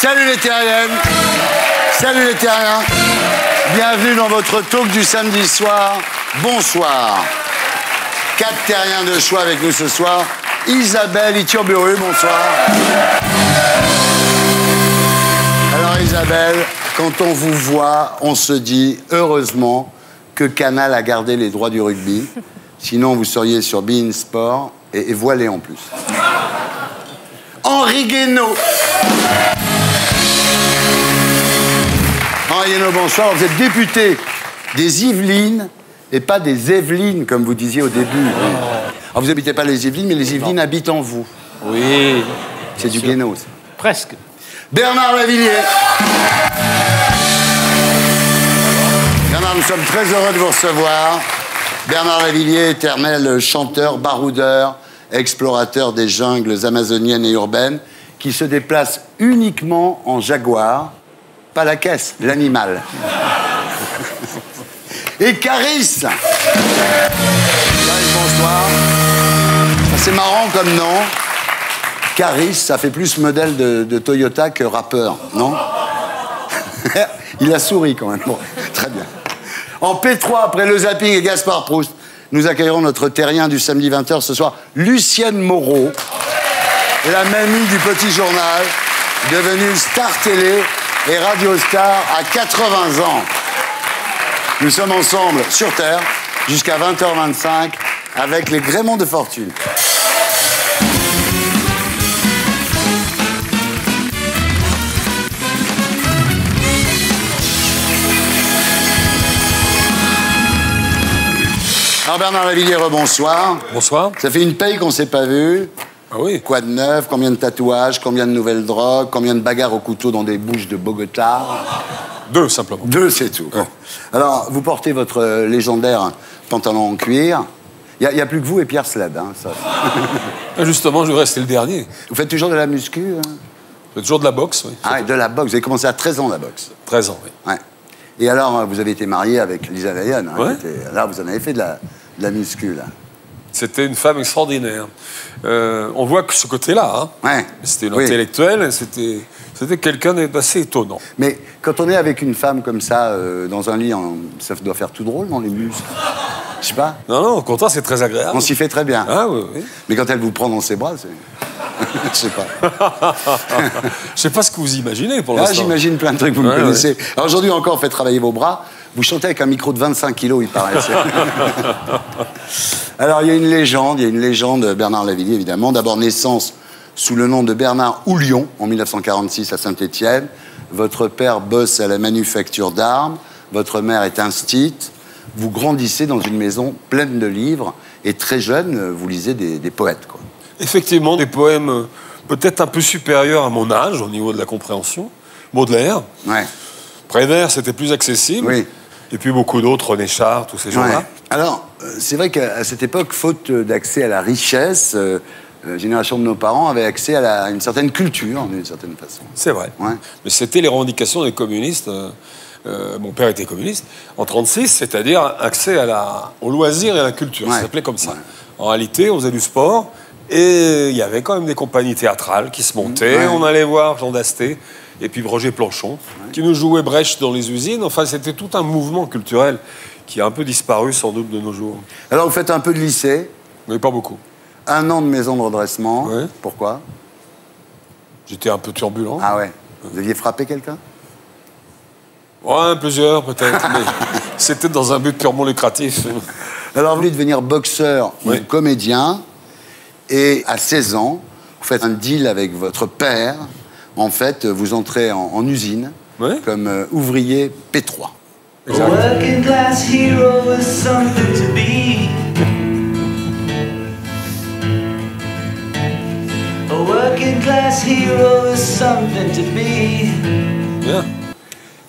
Salut les terriennes. Salut les terriens. Bienvenue dans votre talk du samedi soir. Bonsoir. Quatre terriens de choix avec nous ce soir. Isabelle Iturburu, bonsoir. Alors Isabelle, quand on vous voit, on se dit heureusement que Canal a gardé les droits du rugby. Sinon, vous seriez sur beIN Sport et voilé en plus. Henri Guaino. Henri Guaino, bonsoir. Vous êtes député des Yvelines et pas des Yvelines, comme vous disiez au début. Alors, vous n'habitez pas les Yvelines, mais les Yvelines habitent en vous. Oui. C'est du Guaino, ça. Presque. Bernard Lavilliers. Bernard, nous sommes très heureux de vous recevoir. Bernard Lavilliers, éternel chanteur, baroudeur, explorateur des jungles amazoniennes et urbaines, qui se déplace uniquement en jaguar, pas la caisse, l'animal. Et Kaaris. Kaaris, bonsoir. C'est marrant comme nom. Kaaris, ça fait plus modèle de Toyota que rappeur, non? Il a souri quand même. Bon, très bien. En P3, après le zapping et Gaspard Proust, nous accueillerons notre terrien du samedi 20h ce soir, Lucienne Moreau, la mamie du Petit Journal, devenue star télé et radio star à 80 ans. Nous sommes ensemble sur Terre jusqu'à 20h25 avec les gréments de fortune. Alors Bernard Lavilliers, bonsoir. Bonsoir. Ça fait une paye qu'on ne s'est pas vu. Ah oui. Quoi de neuf? Combien de tatouages? Combien de nouvelles drogues? Combien de bagarres au couteau dans des bouches de Bogota? Deux, simplement. Deux, c'est tout. Ouais. Alors, vous portez votre légendaire pantalon en cuir. Il n'y a plus que vous et Pierre Sled, hein, ça. Justement, je voudrais rester le dernier. Vous faites toujours de la muscu, hein? Je fais toujours de la boxe, oui. Ah, et de la boxe. Vous avez commencé à 13 ans, la boxe. 13 ans, oui. Ouais. Et alors, vous avez été marié avec Lisa Layanne. Hein, ouais. Là, vous en avez fait de la muscu, là. C'était une femme extraordinaire. On voit que ce côté-là, hein. Ouais. C'était une intellectuelle, c'était quelqu'un d'assez étonnant. Mais quand on est avec une femme comme ça, dans un lit, ça doit faire tout drôle dans les muscles. Je sais pas. Non, non, au contraire, c'est très agréable. On s'y fait très bien. Ah, oui, oui. Mais quand elle vous prend dans ses bras, c'est... Je sais pas. Je sais pas ce que vous imaginez pour l'instant. Ah, j'imagine plein de trucs, vous me connaissez. Ouais. Alors aujourd'hui encore, faites travailler vos bras. Vous chantez avec un micro de 25 kilos, il paraît. Alors, il y a une légende, Bernard Lavilliers, évidemment. D'abord, naissance sous le nom de Bernard Houllion, en 1946, à Saint-Étienne. Votre père bosse à la manufacture d'armes. Votre mère est instite. Vous grandissez dans une maison pleine de livres. Et très jeune, vous lisez des poètes, quoi. Effectivement, des poèmes peut-être un peu supérieurs à mon âge, au niveau de la compréhension. Baudelaire. Ouais. Prévert, c'était plus accessible. Oui. Et puis beaucoup d'autres, René Char, tous ces gens-là. Ouais. Alors, c'est vrai qu'à cette époque, faute d'accès à la richesse, la génération de nos parents avait accès à une certaine culture, d'une certaine façon. C'est vrai. Ouais. Mais c'était les revendications des communistes. Mon père était communiste, en 1936, c'est-à-dire accès au loisir et à la culture. Ouais. Ça s'appelait comme ça. Ouais. En réalité, on faisait du sport et il y avait quand même des compagnies théâtrales qui se montaient. Ouais. On allait voir Jean d'Asté. Et puis Roger Planchon, ouais, qui nous jouait Brecht dans les usines. Enfin, c'était tout un mouvement culturel qui a un peu disparu, sans doute, de nos jours. Alors, vous faites un peu de lycée? Mais pas beaucoup. Un an de maison de redressement. Ouais. Pourquoi? J'étais un peu turbulent. Ah ouais? Vous aviez frappé quelqu'un? Ouais, plusieurs, peut-être. Mais c'était dans un but purement lucratif. Alors, vous voulez devenir boxeur, ouais, ou comédien. Et à 16 ans, vous faites un deal avec votre père. En fait, vous entrez en usine, ouais, comme ouvrier P3. Exactement. Bien.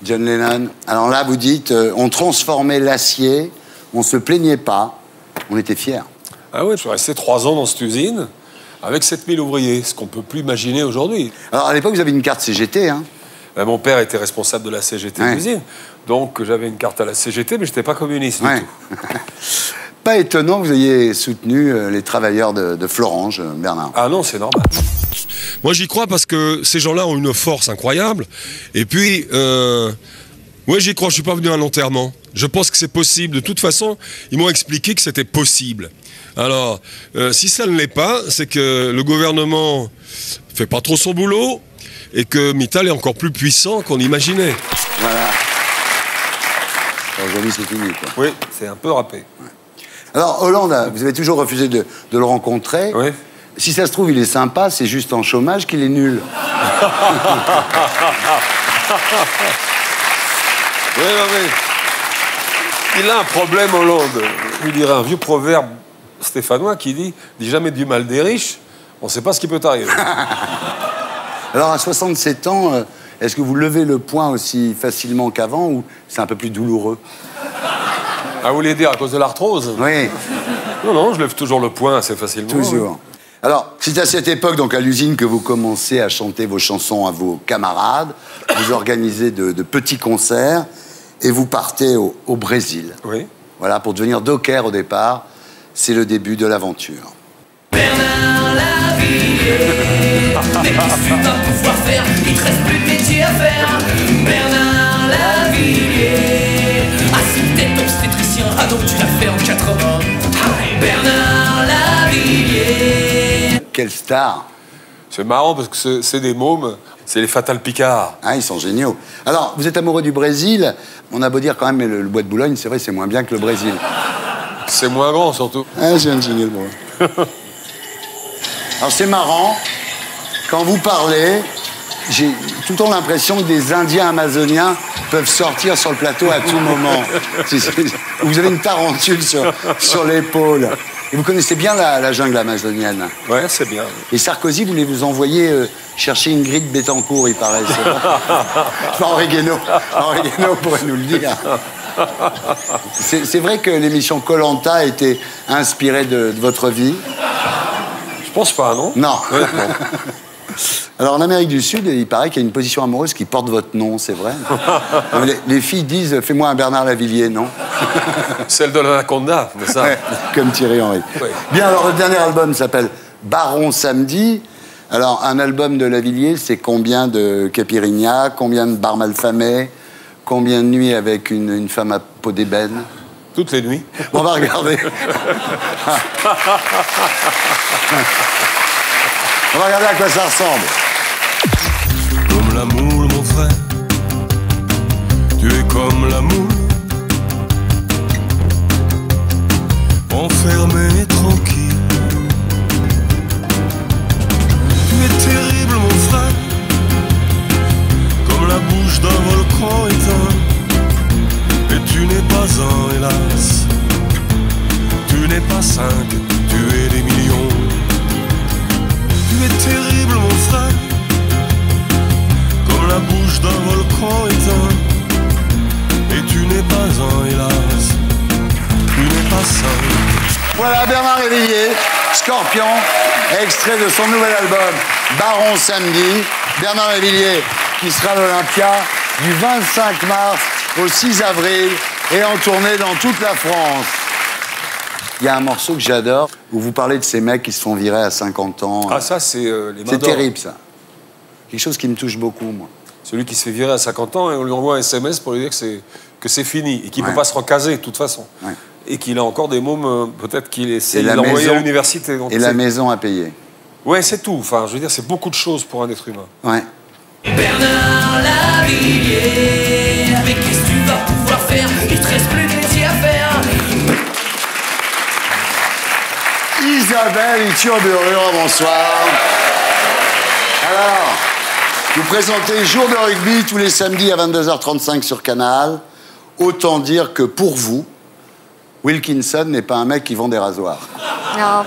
John Lennon. Alors là, vous dites, on transformait l'acier, on se plaignait pas, on était fiers. Ah oui, je suis resté 3 ans dans cette usine. Avec 7000 ouvriers, ce qu'on ne peut plus imaginer aujourd'hui. Alors, à l'époque, vous avez une carte CGT, hein? Ben, mon père était responsable de la CGT, ouais, de l'usine. Donc, j'avais une carte à la CGT, mais je n'étais pas communiste, ouais, du tout. Pas étonnant que vous ayez soutenu les travailleurs de Florange, Bernard. Ah non, c'est normal. Moi j'y crois parce que ces gens-là ont une force incroyable. Et puis, oui j'y crois, je suis pas venu à l'enterrement. Je pense que c'est possible. De toute façon, ils m'ont expliqué que c'était possible. Alors, si ça ne l'est pas, c'est que le gouvernement fait pas trop son boulot et que Mittal est encore plus puissant qu'on imaginait. Voilà. Aujourd'hui, c'est fini, quoi. Oui, c'est un peu râpé. Ouais. Alors, Hollande, vous avez toujours refusé de le rencontrer. Oui. Si ça se trouve, il est sympa, c'est juste en chômage qu'il est nul. Oui, oui. Il a un problème, Hollande. Il dirait un vieux proverbe stéphanois qui dit « Dis jamais du mal des riches, on ne sait pas ce qui peut t'arriver. » Alors, à 67 ans, est-ce que vous levez le poing aussi facilement qu'avant ou c'est un peu plus douloureux? Ah, vous voulez dire à cause de l'arthrose? Oui. Non, non, je lève toujours le poing assez facilement. Toujours. Oui. Alors, c'est à cette époque, donc à l'usine, que vous commencez à chanter vos chansons à vos camarades, vous organisez de petits concerts et vous partez au Brésil. Oui. Voilà, pour devenir docker au départ. C'est le début de l'aventure. Bernard Lavilliers, mais qu'est-ce que tu vas pouvoir faire? Il te reste plus de métier à faire. Bernard Lavilliers, ah si t'es obstétricien, ah donc tu l'as fait en 80. Bernard Lavilliers. Quelle star! C'est marrant parce que c'est des mômes, c'est les Fatal Picards. Ah, ils sont géniaux. Alors, vous êtes amoureux du Brésil, on a beau dire quand même, mais le bois de Boulogne, c'est vrai, c'est moins bien que le Brésil. C'est moins grand, surtout. Ah, j'ai un génial, moi. Alors, c'est marrant, quand vous parlez, j'ai tout le temps l'impression que des Indiens amazoniens peuvent sortir sur le plateau à tout moment. Vous avez une tarentule sur l'épaule. Et vous connaissez bien la jungle amazonienne. Ouais, c'est bien. Et Sarkozy voulait vous envoyer chercher Ingrid Betancourt, il paraît. Henri Guaino. Henri Guaino pourrait nous le dire. C'est vrai que l'émission Koh-Lanta a été inspirée de votre vie. Je pense pas, non? Non. Ouais, non. Alors, en Amérique du Sud, il paraît qu'il y a une position amoureuse qui porte votre nom, c'est vrai? Les filles disent « Fais-moi un Bernard Lavilliers », non? Celle de l'Anaconda, c'est ça? Comme Thierry Henry. Oui. Bien, alors, le dernier album s'appelle « Baron Samedi ». Alors, un album de Lavilliers, c'est combien de caipirinha, combien de bars malfamés, combien de nuits avec une femme à peau d'ébène? Toutes les nuits. Bon, on va regarder. On va regarder à quoi ça ressemble. Comme la moule, mon frère, tu es comme la moule, enfermée et tranquille. Tu es terrible, mon frère, comme la bouche d'un volcan éteint. Et tu n'es pas un, hélas, tu n'es pas cinq, tu es des millions. Tu es terrible, mon frère, comme la bouche d'un volcan éteint. Et tu n'es pas un, hélas, tu n'es pas seul. Voilà Bernard Lavilliers, Scorpion, extrait de son nouvel album Baron Samedi. Bernard Lavilliers qui sera à l'Olympia du 25 mars au 6 avril et en tournée dans toute la France. Il y a un morceau que j'adore, où vous parlez de ces mecs qui se font virer à 50 ans. Ah ça, c'est les mains d'or. C'est terrible, ça. Quelque chose qui me touche beaucoup, moi. Celui qui se fait virer à 50 ans, et on lui envoie un SMS pour lui dire que c'est fini, et qu'il ne peut pas se recaser, de toute façon. Ouais. Et qu'il a encore des mômes, peut-être qu'il essaie de l'envoyer à l'université. Et la maison à payer. Ouais, c'est tout. Enfin, je veux dire, c'est beaucoup de choses pour un être humain. Ouais. Bernard Lavilliers, mais qu'est-ce que tu vas pouvoir faire? Il te reste plus de métier à faire. Isabelle Iturburu, bonsoir. Alors, vous présentez Jour de Rugby tous les samedis à 22h35 sur Canal. Autant dire que pour vous, Wilkinson n'est pas un mec qui vend des rasoirs. Non.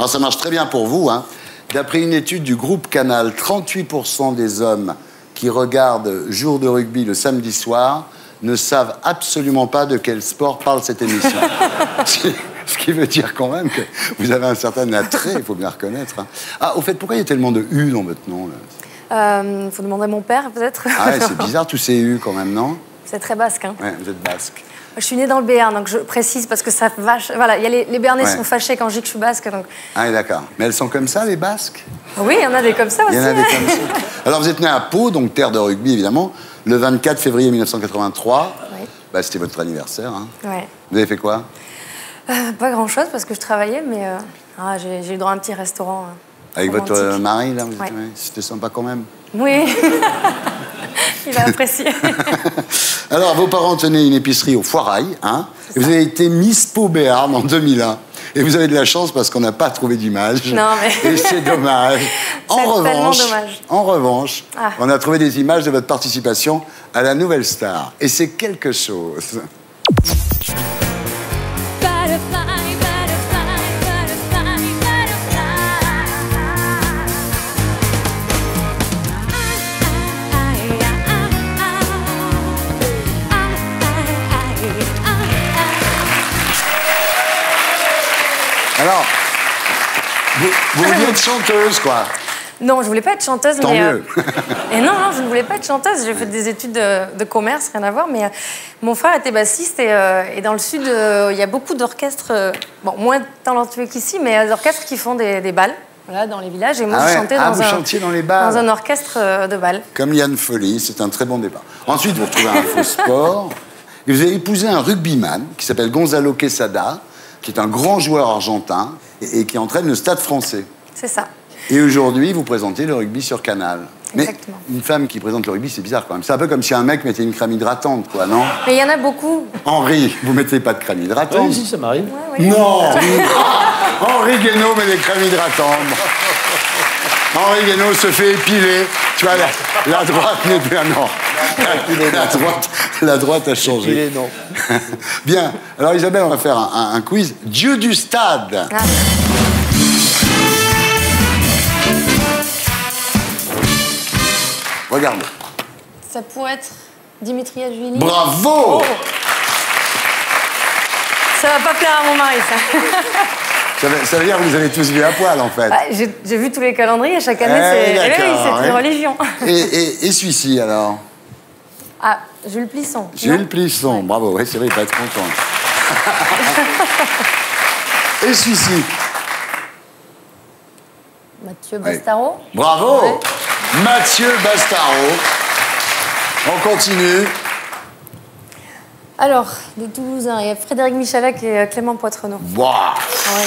Alors ça marche très bien pour vous, hein. D'après une étude du groupe Canal, 38% des hommes qui regardent Jour de Rugby le samedi soir ne savent absolument pas de quel sport parle cette émission. Ce qui veut dire quand même que vous avez un certain attrait, il faut bien reconnaître. Ah, au fait, pourquoi il y a tellement de U dans votre nom? Il faut demander à mon père, peut-être. Ah ouais, c'est bizarre, tous ces U quand même, non? C'est très basque, hein. Oui, vous êtes basque. Je suis née dans le Béarn, donc je précise parce que ça vache. Voilà, y a les Béarnais sont fâchés quand je dis que je suis basque. Donc... Ah, d'accord. Mais elles sont comme ça, les Basques? Oui, il y en a des comme ça aussi. Il y en a des comme ça. Alors, vous êtes née à Pau, donc terre de rugby, évidemment, le 24 février 1983. Oui. Bah, c'était votre anniversaire, hein. Oui. Vous avez fait quoi? Pas grand-chose parce que je travaillais, mais ah, j'ai eu droit à un petit restaurant. Avec romantique. Votre mari, là, vous... Oui. C'était sympa quand même. Oui. Il a apprécié. Alors, vos parents tenaient une épicerie au Foirail, hein, et vous avez été Miss Pau-Béarn en 2001. Et vous avez de la chance parce qu'on n'a pas trouvé d'image. Non, mais... Et c'est dommage. En revanche, ah, on a trouvé des images de votre participation à la Nouvelle Star. Et c'est quelque chose. Alors, vous vouliez être chanteuse, quoi? Non, je voulais pas être chanteuse. Tant mais... mieux. Et non, non, je ne voulais pas être chanteuse. J'ai fait des études de commerce, rien à voir. Mais mon frère était bassiste et dans le sud, il y a beaucoup d'orchestres, bon, moins talentueux qu'ici, mais des orchestres qui font des balles, voilà, dans les villages. Et moi, ah ouais, je chantais dans un orchestre de balles. Comme Yann Folly, c'est un très bon départ. Ensuite, vous retrouvez un faux sport. Et vous avez épousé un rugbyman qui s'appelle Gonzalo Quesada, qui est un grand joueur argentin et qui entraîne le Stade français. C'est ça. Et aujourd'hui, vous présentez le rugby sur Canal. Exactement. Mais une femme qui présente le rugby, c'est bizarre quand même. C'est un peu comme si un mec mettait une crème hydratante, quoi, non? Mais il y en a beaucoup. Henri, vous mettez pas de crème hydratante? Oui, si, ça m'arrive. Ouais, ouais. Non. Henri Guaino met des crèmes hydratantes. Henri Guaino se fait épiler. Tu vois, la droite n'est plus... Non. La droite a changé. Épilé, non. Bien. Alors, Isabelle, on va faire un quiz. Dieu du stade. Ah. Regarde. Ça pourrait être Dimitri Adjvili. Bravo. Oh. Ça va pas plaire à mon mari, ça. Ça veut dire que vous avez tous vu à poil, en fait. Bah, j'ai vu tous les calendriers, chaque année, c'est une religion. Et celui-ci, alors? Ah, Jules Plisson. Jules Plisson, bravo, ouais, c'est vrai, il va être content. Et celui-ci? Mathieu Bastaro. Ouais. Bravo, ouais. Mathieu Bastaro. On continue. Alors, des Toulousains, il y a Frédéric Michalak et Clément Poitrenaud. Waouh! Ouais, ouais.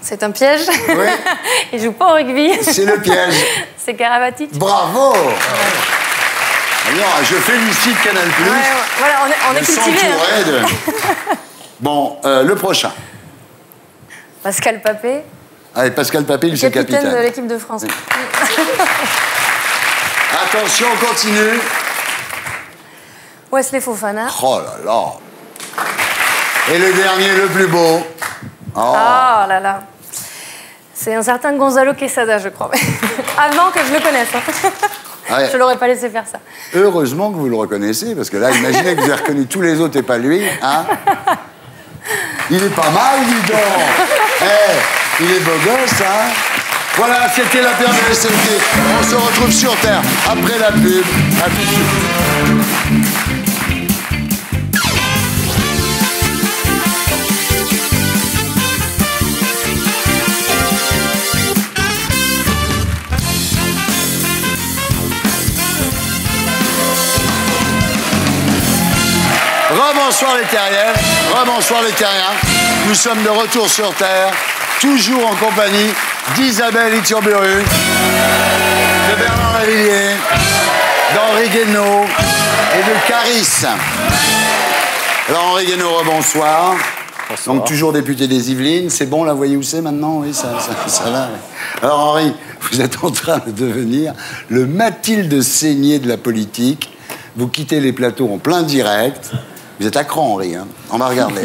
C'est un piège. Oui. Il joue pas au rugby. C'est le piège. C'est Karabatic. Bravo! Ouais. Alors, je félicite Canal+. Ouais, ouais. Voilà, on est cultivés. Hein. De... Bon, le prochain. Pascal Papé. Allez, Pascal Papé, lui, c'est le capitaine. Capitaine de l'équipe de France. Oui. Attention, on continue. Wesley Fofana. Oh là là. Et le dernier, le plus beau. Oh, oh là là. C'est un certain Gonzalo Quesada, je crois. Avant que je le connaisse. Hein. Ouais. Je l'aurais pas laissé faire ça. Heureusement que vous le reconnaissez, parce que là, imaginez que vous avez reconnu tous les autres et pas lui. Hein. Il est pas mal, dis donc. Hey, il est beau gosse, hein. Voilà, c'était la période de SMT. On se retrouve sur Terre après la pub. À tout de suite. Rebonsoir les terriens. Rebonsoir les terriens. Nous sommes de retour sur Terre, toujours en compagnie d'Isabelle Iturburu, de Bernard Lavilliers, d'Henri Guaino et de Kaaris. Alors Henri Guaino, rebonsoir. Bonsoir. Donc toujours député des Yvelines. C'est bon, là, vous voyez où c'est maintenant? Oui, ça va. Alors Henri, vous êtes en train de devenir le Mathilde Seigné de la politique. Vous quittez les plateaux en plein direct. Vous êtes à cran, Henri, hein. On va regarder.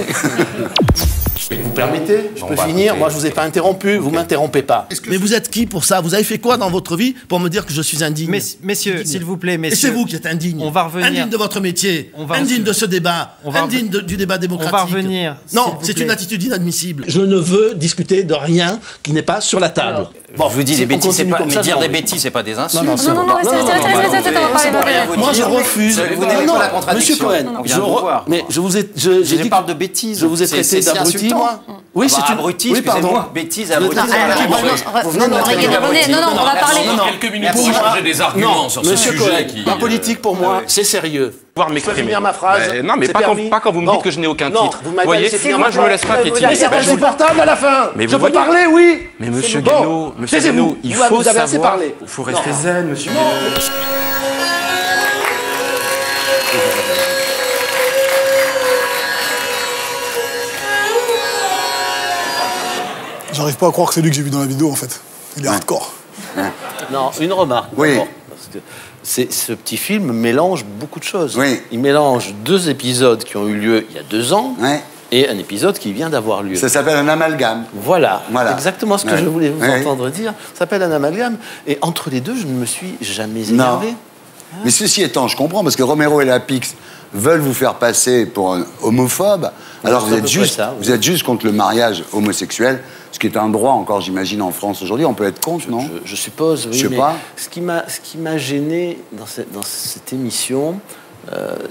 Vous permettez? Je peux finir? Moi, je ne vous ai pas interrompu, vous ne m'interrompez pas. Mais vous êtes qui pour ça? Vous avez fait quoi dans votre vie pour me dire que je suis indigne? Messieurs, s'il vous plaît, messieurs. Et c'est vous qui êtes indigne. On va revenir. Indigne de votre métier, indigne de ce débat, indigne du débat démocratique. On va revenir. Non, c'est une attitude inadmissible. Je ne veux discuter de rien qui n'est pas sur la table. Bon, je vous dis des bêtises, c'est pas... Mais dire des bêtises, c'est pas des insultes. Non, non, non, c'est... Moi, je refuse. Vous n'avez pas la contradiction. Monsieur Cohen, je revois. Mais je vous ai... Je parle de bêtises. Je vous ai traité d'abruti, moi. Oui, c'est une abruti, excusez-moi. Bêtise, abruti. Vous venez de la traiter d'abruti. Non, non, on va parler quelques minutes pour changer des arguments sur ce sujet. La politique, pour moi, c'est sérieux. Je peux finir ma phrase. Non, mais pas quand vous me dites que je n'ai aucun titre. Vous voyez, moi, je me laisse pas piétiner. Mais c'est insupportable à la fin. Je peux parler, oui. Mais monsieur Guaino, il faut savoir. Il faut rester zen, monsieur Guaino. J'arrive pas à croire que c'est lui que j'ai vu dans la vidéo, en fait. Il est hardcore. Non, une remarque. Oui. Ce petit film mélange beaucoup de choses. Oui. Il mélange deux épisodes qui ont eu lieu il y a 2 ans et un épisode qui vient d'avoir lieu. Ça s'appelle un amalgame. Voilà, exactement ce que je voulais vous entendre dire. Ça s'appelle un amalgame. Et entre les deux, je ne me suis jamais énervé. Ah. Mais ceci étant, je comprends, parce que Romero et Lapix veulent vous faire passer pour un homophobe, alors vous êtes juste contre le mariage homosexuel, ce qui est un droit encore, j'imagine, en France aujourd'hui. On peut être contre, non? Je suppose, oui, mais ce qui m'a gêné dans cette émission,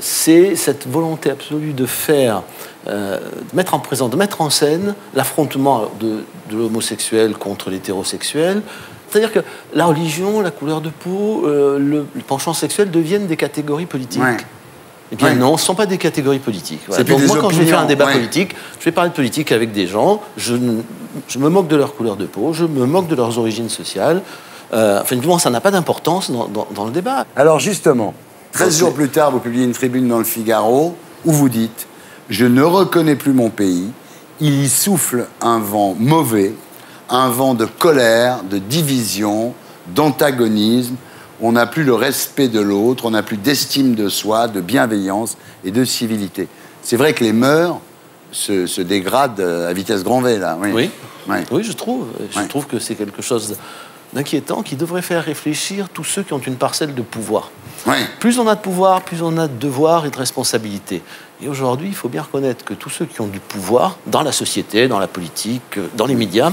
c'est cette volonté absolue de faire, de mettre en scène l'affrontement de l'homosexuel contre l'hétérosexuel. C'est-à-dire que la religion, la couleur de peau, le penchant sexuel deviennent des catégories politiques. Ouais. Eh bien non, ce ne sont pas des catégories politiques. Voilà. Donc moi, quand je vais faire un débat politique, je vais parler de politique avec des gens, je me moque de leur couleur de peau, je me moque de leurs origines sociales. Enfin, du moins, ça n'a pas d'importance dans le débat. Alors justement, 13 jours plus tard, vous publiez une tribune dans Le Figaro où vous dites « Je ne reconnais plus mon pays, il y souffle un vent mauvais, un vent de colère, de division, d'antagonisme. On n'a plus le respect de l'autre, on n'a plus d'estime de soi, de bienveillance et de civilité. » C'est vrai que les mœurs se dégradent à vitesse grand V, là. Oui, oui, je trouve. Je trouve que c'est quelque chose d'inquiétant qui devrait faire réfléchir tous ceux qui ont une parcelle de pouvoir. Oui. Plus on a de pouvoir, plus on a de devoirs et de responsabilités. Et aujourd'hui, il faut bien reconnaître que tous ceux qui ont du pouvoir, dans la société, dans la politique, dans les médias,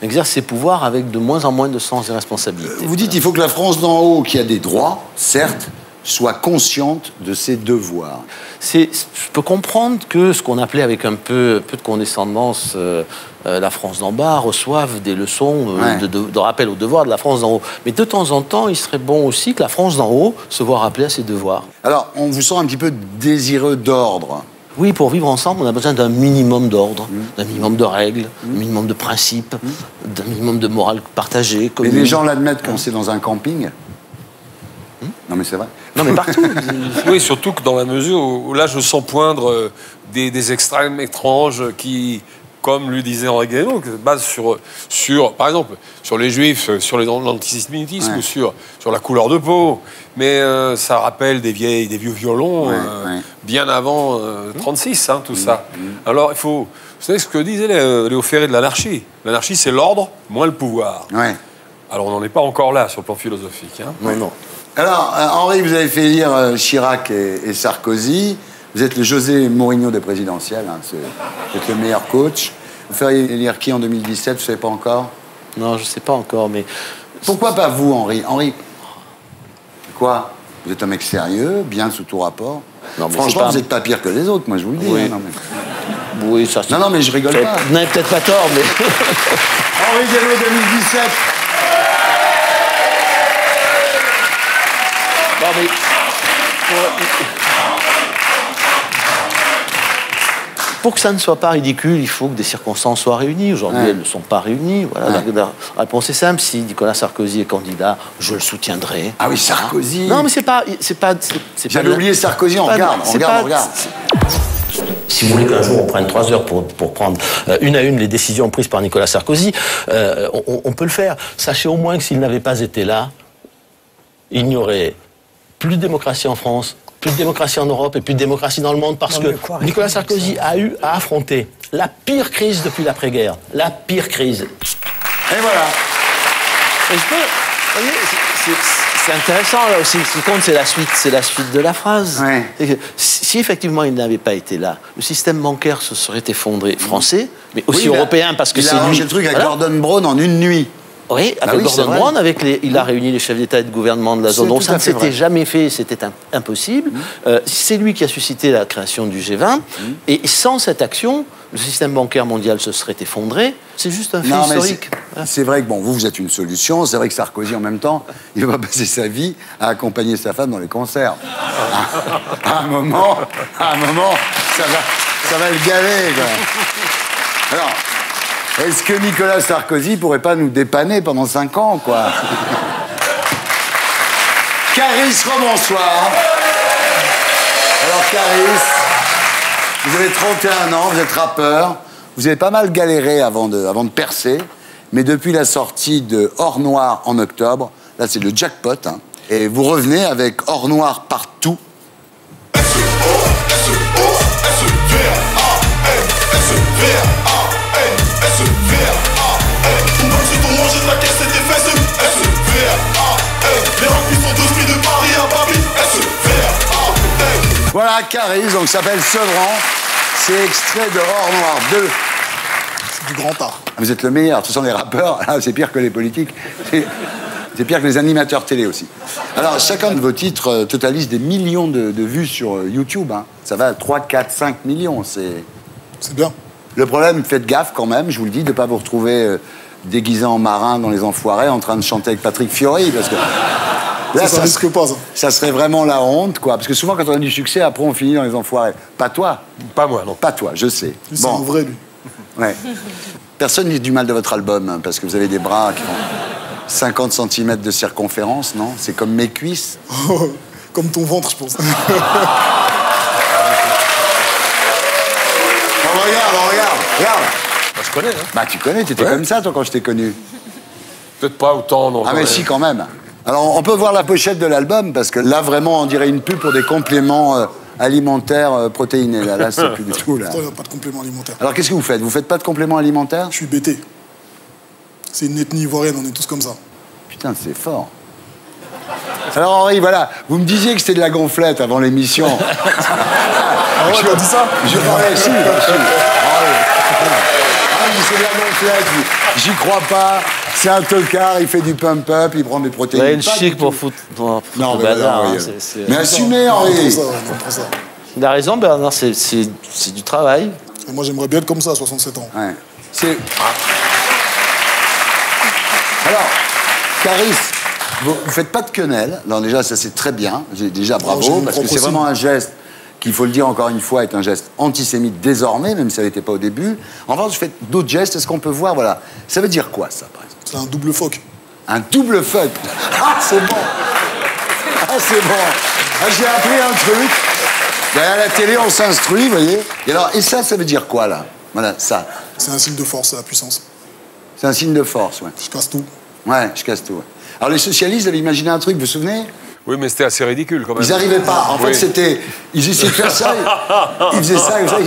exerce ses pouvoirs avec de moins en moins de sens et responsabilité. Vous dites qu'il faut que la France d'en haut, qui a des droits, certes, soit consciente de ses devoirs. Je peux comprendre que ce qu'on appelait avec un peu de condescendance la France d'en bas reçoive des leçons de rappel aux devoirs de la France d'en haut. Mais de temps en temps, il serait bon aussi que la France d'en haut se voit rappeler à ses devoirs. Alors, on vous sent un petit peu désireux d'ordre. Oui, pour vivre ensemble, on a besoin d'un minimum d'ordre, d'un minimum de règles, d'un minimum de principes, d'un minimum de morale partagée. Mais les gens l'admettent quand c'est dans un camping. Non, mais c'est vrai. Non, mais partout. Oui, surtout que dans la mesure où là, je sens poindre des extrêmes étranges qui, comme le disait Henri Guaino, qui se basent sur, par exemple, sur les juifs, sur l'antisémitisme, ou sur la couleur de peau. Mais ça rappelle des vieux violons, bien avant 1936, tout ça. Alors, il faut... Vous savez ce que disait Léo Ferré de l'anarchie. L'anarchie, c'est l'ordre, moins le pouvoir. Alors, on n'en est pas encore là, sur le plan philosophique. Non, non. Alors, Henri, vous avez fait lire Chirac et Sarkozy. Vous êtes le José Mourinho des présidentielles, vous êtes le meilleur coach. Vous feriez lire qui en 2017, vous ne savez pas encore? Non, je ne sais pas encore, mais... Pourquoi pas vous, Henri? Henri, quoi? Vous êtes un mec sérieux, bien sous tout rapport. Non, mais franchement, vous n'êtes pas pire que les autres, moi je vous le dis. Oui, hein, non, mais... oui, ça... Non, non, mais je rigole pas. Vous n'avez peut-être pas tort, mais... Henri Guaino 2017. Non, mais... Pour que ça ne soit pas ridicule, il faut que des circonstances soient réunies. Aujourd'hui, elles ne sont pas réunies. Voilà, la réponse est simple. Si Nicolas Sarkozy est candidat, je le soutiendrai. Ah oui, Sarkozy. Non, mais c'est pas... J'avais oublié Sarkozy, on regarde. Si vous voulez qu'un jour on prenne 3 heures pour prendre une à une les décisions prises par Nicolas Sarkozy, on peut le faire. Sachez au moins que s'il n'avait pas été là, il n'y aurait plus de démocratie en France, plus de démocratie en Europe et plus de démocratie dans le monde, parce que Nicolas Sarkozy a affronté la pire crise depuis l'après-guerre. La pire crise. Et voilà. Et je peux... Vous voyez, c'est intéressant, là aussi. Ce qui compte, c'est la suite de la phrase. Ouais. Si effectivement il n'avait pas été là, le système bancaire se serait effondré français, mais aussi européen, parce que c'est lui. Il a arrangé le truc avec Gordon Brown en une nuit. Oui, avec Gordon Brown, avec il a réuni les chefs d'État et de gouvernement de la zone. Donc ça ne s'était jamais fait, c'était impossible. C'est lui qui a suscité la création du G20. Et sans cette action, le système bancaire mondial se serait effondré. C'est juste un fait historique. C'est vrai que, bon, vous, vous êtes une solution. C'est vrai que Sarkozy, en même temps, il va passer sa vie à accompagner sa femme dans les concerts. À un moment, ça va le gaver, quoi. Alors... Est-ce que Nicolas Sarkozy pourrait pas nous dépanner pendant 5 ans, quoi? Kaaris, rebonsoir. Alors, Kaaris, vous avez 31 ans, vous êtes rappeur. Vous avez pas mal galéré avant de percer. Mais depuis la sortie de Or Noir en octobre, là, c'est le jackpot. Hein, et vous revenez avec Or Noir partout. Voilà, Kaaris, donc s'appelle Sevran. C'est extrait de Or Noir 2. C'est du grand art. Vous êtes le meilleur. Ce sont les rappeurs. C'est pire que les politiques. C'est pire que les animateurs télé aussi. Alors, chacun de vos titres totalise des millions de vues sur YouTube. Hein. Ça va à 3, 4, 5 millions. C'est bien. Le problème, faites gaffe quand même, je vous le dis, de ne pas vous retrouver déguisé en marin dans Les Enfoirés en train de chanter avec Patrick Fiori, parce que... Là, ça risque pas, ça. Ça serait vraiment la honte, quoi. Parce que souvent, quand on a du succès, après, on finit dans Les Enfoirés. Pas toi. Pas moi, non. Pas toi, je sais. C'est en vrai, lui. Ouais. Personne dit du mal de votre album, hein, parce que vous avez des bras qui font 50 cm de circonférence, non? C'est comme mes cuisses. Comme ton ventre, je pense. Regarde. Bah, je connais, hein. Bah, tu connais, t'étais comme ça, toi, quand je t'ai connu. Peut-être pas autant, non. Ah, mais si, quand même. Alors, on peut voir la pochette de l'album, parce que là, vraiment, on dirait une pub pour des compléments alimentaires protéinés. Là, c'est plus du tout, là. Il n'y a pas de compléments alimentaires. Alors, qu'est-ce que vous faites? Vous faites pas de compléments alimentaires? Je suis bêté. C'est une ethnie ivoirienne, on est tous comme ça. Putain, c'est fort. Alors, Henri, voilà, vous me disiez que c'était de la gonflette avant l'émission. Ah ouais, tu m'as dit ça? Je parlais, si, j'y crois pas, c'est un tocard, il fait du pump-up, il prend des protéines. Ouais, une chic pour foutre le bazar. Mais assumez, Henri. Il a raison, Bernard, c'est du travail. Et moi, j'aimerais bien être comme ça à 67 ans. Ouais. Alors, Kaaris, vous ne faites pas de quenelle. Alors déjà, ça, c'est très bien. Déjà, bravo, parce que c'est vraiment un geste qu'il faut le dire encore une fois, est un geste antisémite désormais, même si ça n'était pas au début. En revanche, vous faites d'autres gestes, est-ce qu'on peut voir, voilà. Ça veut dire quoi, ça, par exemple? C'est un double fuck. Un double fuck? Ah, c'est bon. Ah, c'est bon. Ah, j'ai appris un truc. Derrière la télé, on s'instruit, vous voyez. Et alors, et ça veut dire quoi, là? Voilà, ça. C'est un signe de force, la puissance. C'est un signe de force, ouais. Je casse tout. Ouais, je casse tout, ouais. Alors, les socialistes avaient imaginé un truc, vous vous souvenez? Oui, mais c'était assez ridicule, quand même. Ils n'arrivaient pas. En fait, c'était... Ils essayaient de faire ça, ils faisaient ça, comme ça, ils...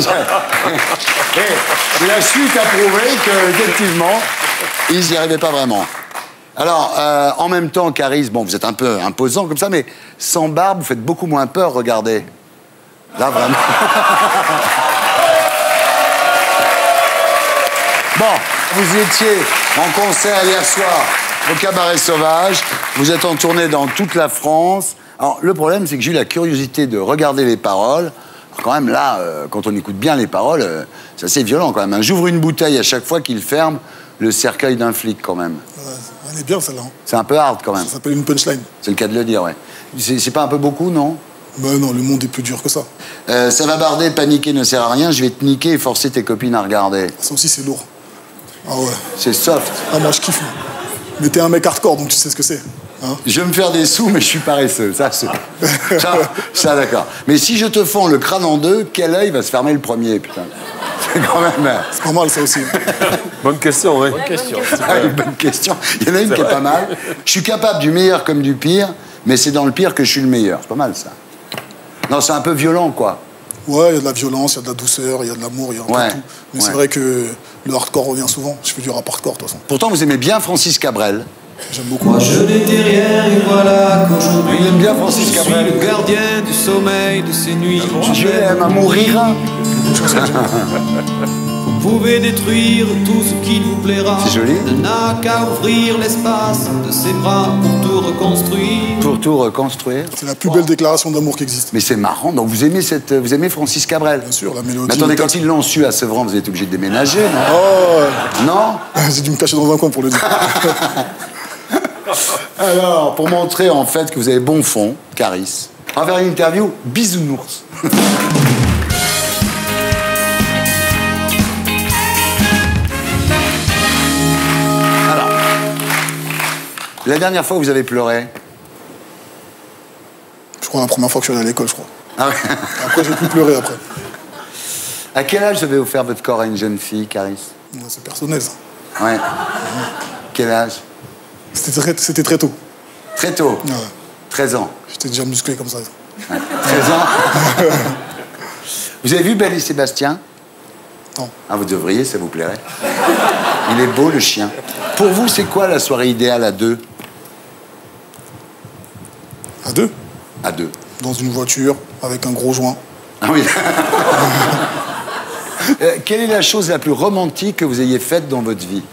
Et la suite a prouvé qu'effectivement, ils n'y arrivaient pas vraiment. Alors, en même temps, Kaaris, bon, vous êtes un peu imposant comme ça, mais sans barbe, vous faites beaucoup moins peur, regardez. Là, vraiment. Bon, vous étiez en concert hier soir... au Cabaret Sauvage, vous êtes en tournée dans toute la France. Alors, le problème, c'est que j'ai eu la curiosité de regarder les paroles. Alors, quand même, là, quand on écoute bien les paroles, c'est assez violent, quand même. Hein. J'ouvre une bouteille à chaque fois qu'il ferme le cercueil d'un flic, quand même. Elle est bien, celle-là. Hein. C'est un peu hard, quand même. Ça s'appelle une punchline. C'est le cas de le dire, ouais. C'est pas un peu beaucoup, non? Ben non, le monde est plus dur que ça. Ça va barder, paniquer ne sert à rien, je vais te niquer et forcer tes copines à regarder. Ça aussi, c'est lourd. Ah ouais. C'est soft. Ah, moi, je kiffe, moi. Mais t'es un mec hardcore, donc tu sais ce que c'est. Hein? Je vais me faire des sous, mais je suis paresseux. Ça, c'est... ça d'accord. Mais si je te fends le crâne en deux, quel œil va se fermer le premier, putain? C'est quand même... C'est pas mal, ça aussi. Bonne question, oui. Bonne question. Bonne question. Il y en a une qui est pas mal. Je suis capable du meilleur comme du pire, mais c'est dans le pire que je suis le meilleur. C'est pas mal, ça. Non, c'est un peu violent, quoi. Ouais, il y a de la violence, il y a de la douceur, il y a de l'amour, il y a un peu tout. Mais c'est vrai que le hardcore revient souvent. Je fais du rap hardcore, de toute façon. Pourtant, vous aimez bien Francis Cabrel. J'aime beaucoup. Moi, je n'étais rien, et voilà qu'aujourd'hui, il aime bien Francis Cabrel. Je suis le gardien du sommeil de ces nuits. Je l'aime à mourir. Vous pouvez détruire tout ce qui vous plaira. C'est joli. N'a qu'à ouvrir l'espace de ses bras pour tout reconstruire. Pour tout reconstruire. C'est la plus belle déclaration d'amour qui existe. Mais c'est marrant. Donc vous aimez cette, vous aimez Francis Cabrel. Bien sûr, la mélodie. Mais attendez, quand ils l'ont su à Sevran, vous êtes obligé de déménager, non? Non. J'ai dû me cacher dans un coin pour le dire. Alors, pour montrer en fait que vous avez bon fond, Kaaris, on va faire une interview bisounours. Alors, la dernière fois où vous avez pleuré? Je crois la première fois que je suis allé à l'école, je crois. Ah ouais. Après, j'ai plus pleuré après. À quel âge devez-vous faire votre corps à une jeune fille, Kaaris? C'est personnel, ça. Ouais. Quel âge? C'était très tôt. Très tôt? Ouais. 13 ans. J'étais déjà musclé comme ça. Ouais. 13 ans. Vous avez vu Belle et Sébastien? Non. Ah, vous devriez, ça vous plairait. Il est beau, le chien. Pour vous, c'est quoi la soirée idéale à deux? À deux? À deux. Dans une voiture, avec un gros joint. Ah oui. Quelle est la chose la plus romantique que vous ayez faite dans votre vie?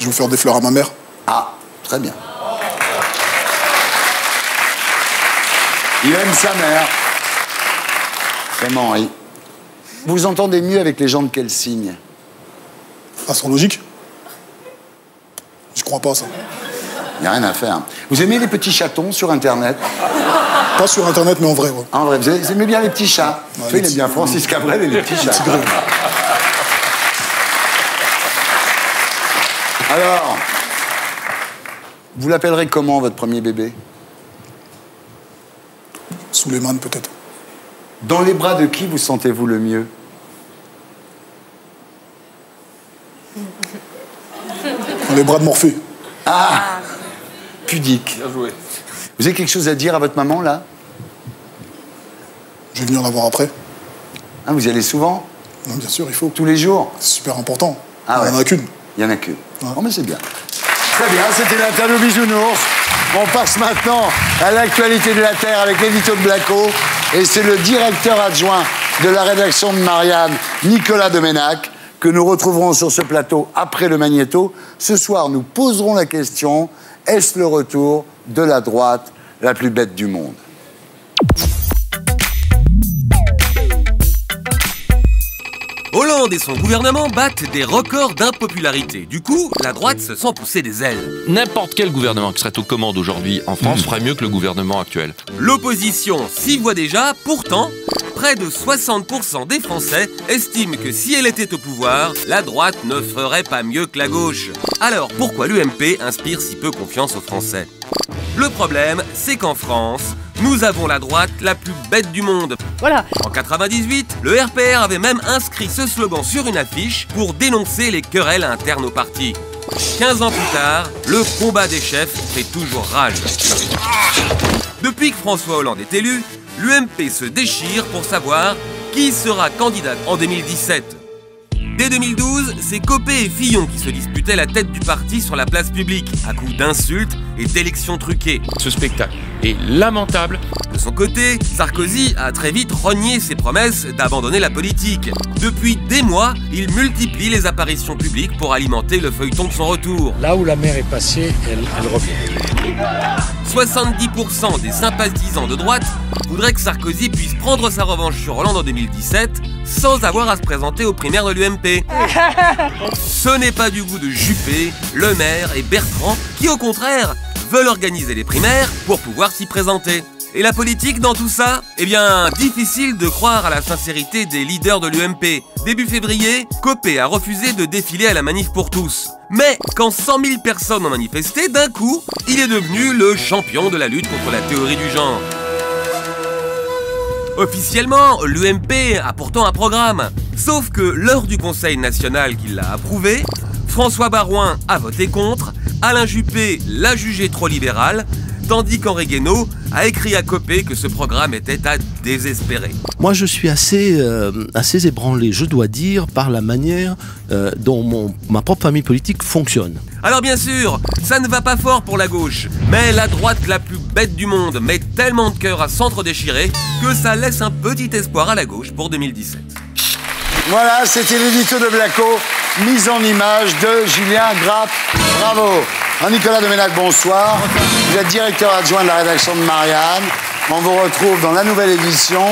Je vais faire des fleurs à ma mère. Ah, très bien. Il aime sa mère. Vraiment, oui. Vous entendez mieux avec les gens de quel signe? Astrologique? Je crois pas, ça. Il n'y a rien à faire. Vous aimez les petits chatons sur Internet? Pas sur Internet, mais en vrai, ouais. En vrai, vous aimez bien les petits chats? Ouais, vous aimez bien Francis Cabrel et les petits chats. Alors, vous l'appellerez comment, votre premier bébé? Souleymane, peut-être. Dans les bras de qui vous sentez-vous le mieux? Dans les bras de Morphée. Ah, pudique. Bien joué. Vous avez quelque chose à dire à votre maman, là? Je vais venir la voir après. Ah, vous y allez souvent? Non, bien sûr, il faut. Tous les jours? C'est super important. Ah, on en a qu'une. Il n'y en a que. Ouais. Oh, mais c'est bien. Très bien, c'était l'interview bisounours. On passe maintenant à l'actualité de la Terre avec l'édito de Blacco. Et c'est le directeur adjoint de la rédaction de Marianne, Nicolas Domenach, que nous retrouverons sur ce plateau après le magnéto. Ce soir, nous poserons la question, est-ce le retour de la droite la plus bête du monde? Hollande et son gouvernement battent des records d'impopularité. Du coup, la droite se sent pousser des ailes. N'importe quel gouvernement qui serait aux commandes aujourd'hui en France ferait mieux que le gouvernement actuel. L'opposition s'y voit déjà, pourtant, près de 60% des Français estiment que si elle était au pouvoir, la droite ne ferait pas mieux que la gauche. Alors pourquoi l'UMP inspire si peu confiance aux Français? Le problème, c'est qu'en France, nous avons la droite la plus bête du monde. Voilà. En 98, le RPR avait même inscrit ce slogan sur une affiche pour dénoncer les querelles internes au parti. 15 ans plus tard, le combat des chefs fait toujours rage. Depuis que François Hollande est élu, l'UMP se déchire pour savoir qui sera candidat en 2017. Dès 2012, c'est Copé et Fillon qui se disputaient la tête du parti sur la place publique, à coups d'insultes et d'élections truquées. Ce spectacle est lamentable. De son côté, Sarkozy a très vite renié ses promesses d'abandonner la politique. Depuis des mois, il multiplie les apparitions publiques pour alimenter le feuilleton de son retour. Là où la mer est passée, elle revient. 70% des sympathisants de droite voudraient que Sarkozy puisse prendre sa revanche sur Hollande en 2017 sans avoir à se présenter aux primaires de l'UMP. Ce n'est pas du goût de Juppé, Le Maire et Bertrand qui, au contraire, veulent organiser les primaires pour pouvoir s'y présenter. Et la politique dans tout ça? Eh bien, difficile de croire à la sincérité des leaders de l'UMP. Début février, Copé a refusé de défiler à la manif pour tous. Mais quand 100 000 personnes ont manifesté, d'un coup, il est devenu le champion de la lutte contre la théorie du genre. Officiellement, l'UMP a pourtant un programme. Sauf que lors du Conseil national qui l'a approuvé, François Barouin a voté contre, Alain Juppé l'a jugé trop libéral, tandis qu'Henri Guaino a écrit à Copé que ce programme était à désespérer. Moi, je suis assez ébranlé, je dois dire, par la manière dont ma propre famille politique fonctionne. Alors bien sûr, ça ne va pas fort pour la gauche, mais la droite la plus bête du monde met tellement de cœur à s'entre-déchirer que ça laisse un petit espoir à la gauche pour 2017. Voilà, c'était l'édito de Blacco, mise en image de Julien Grappe. Bravo. Nicolas Domenach, bonsoir. Vous êtes directeur adjoint de la rédaction de Marianne. On vous retrouve dans la nouvelle édition,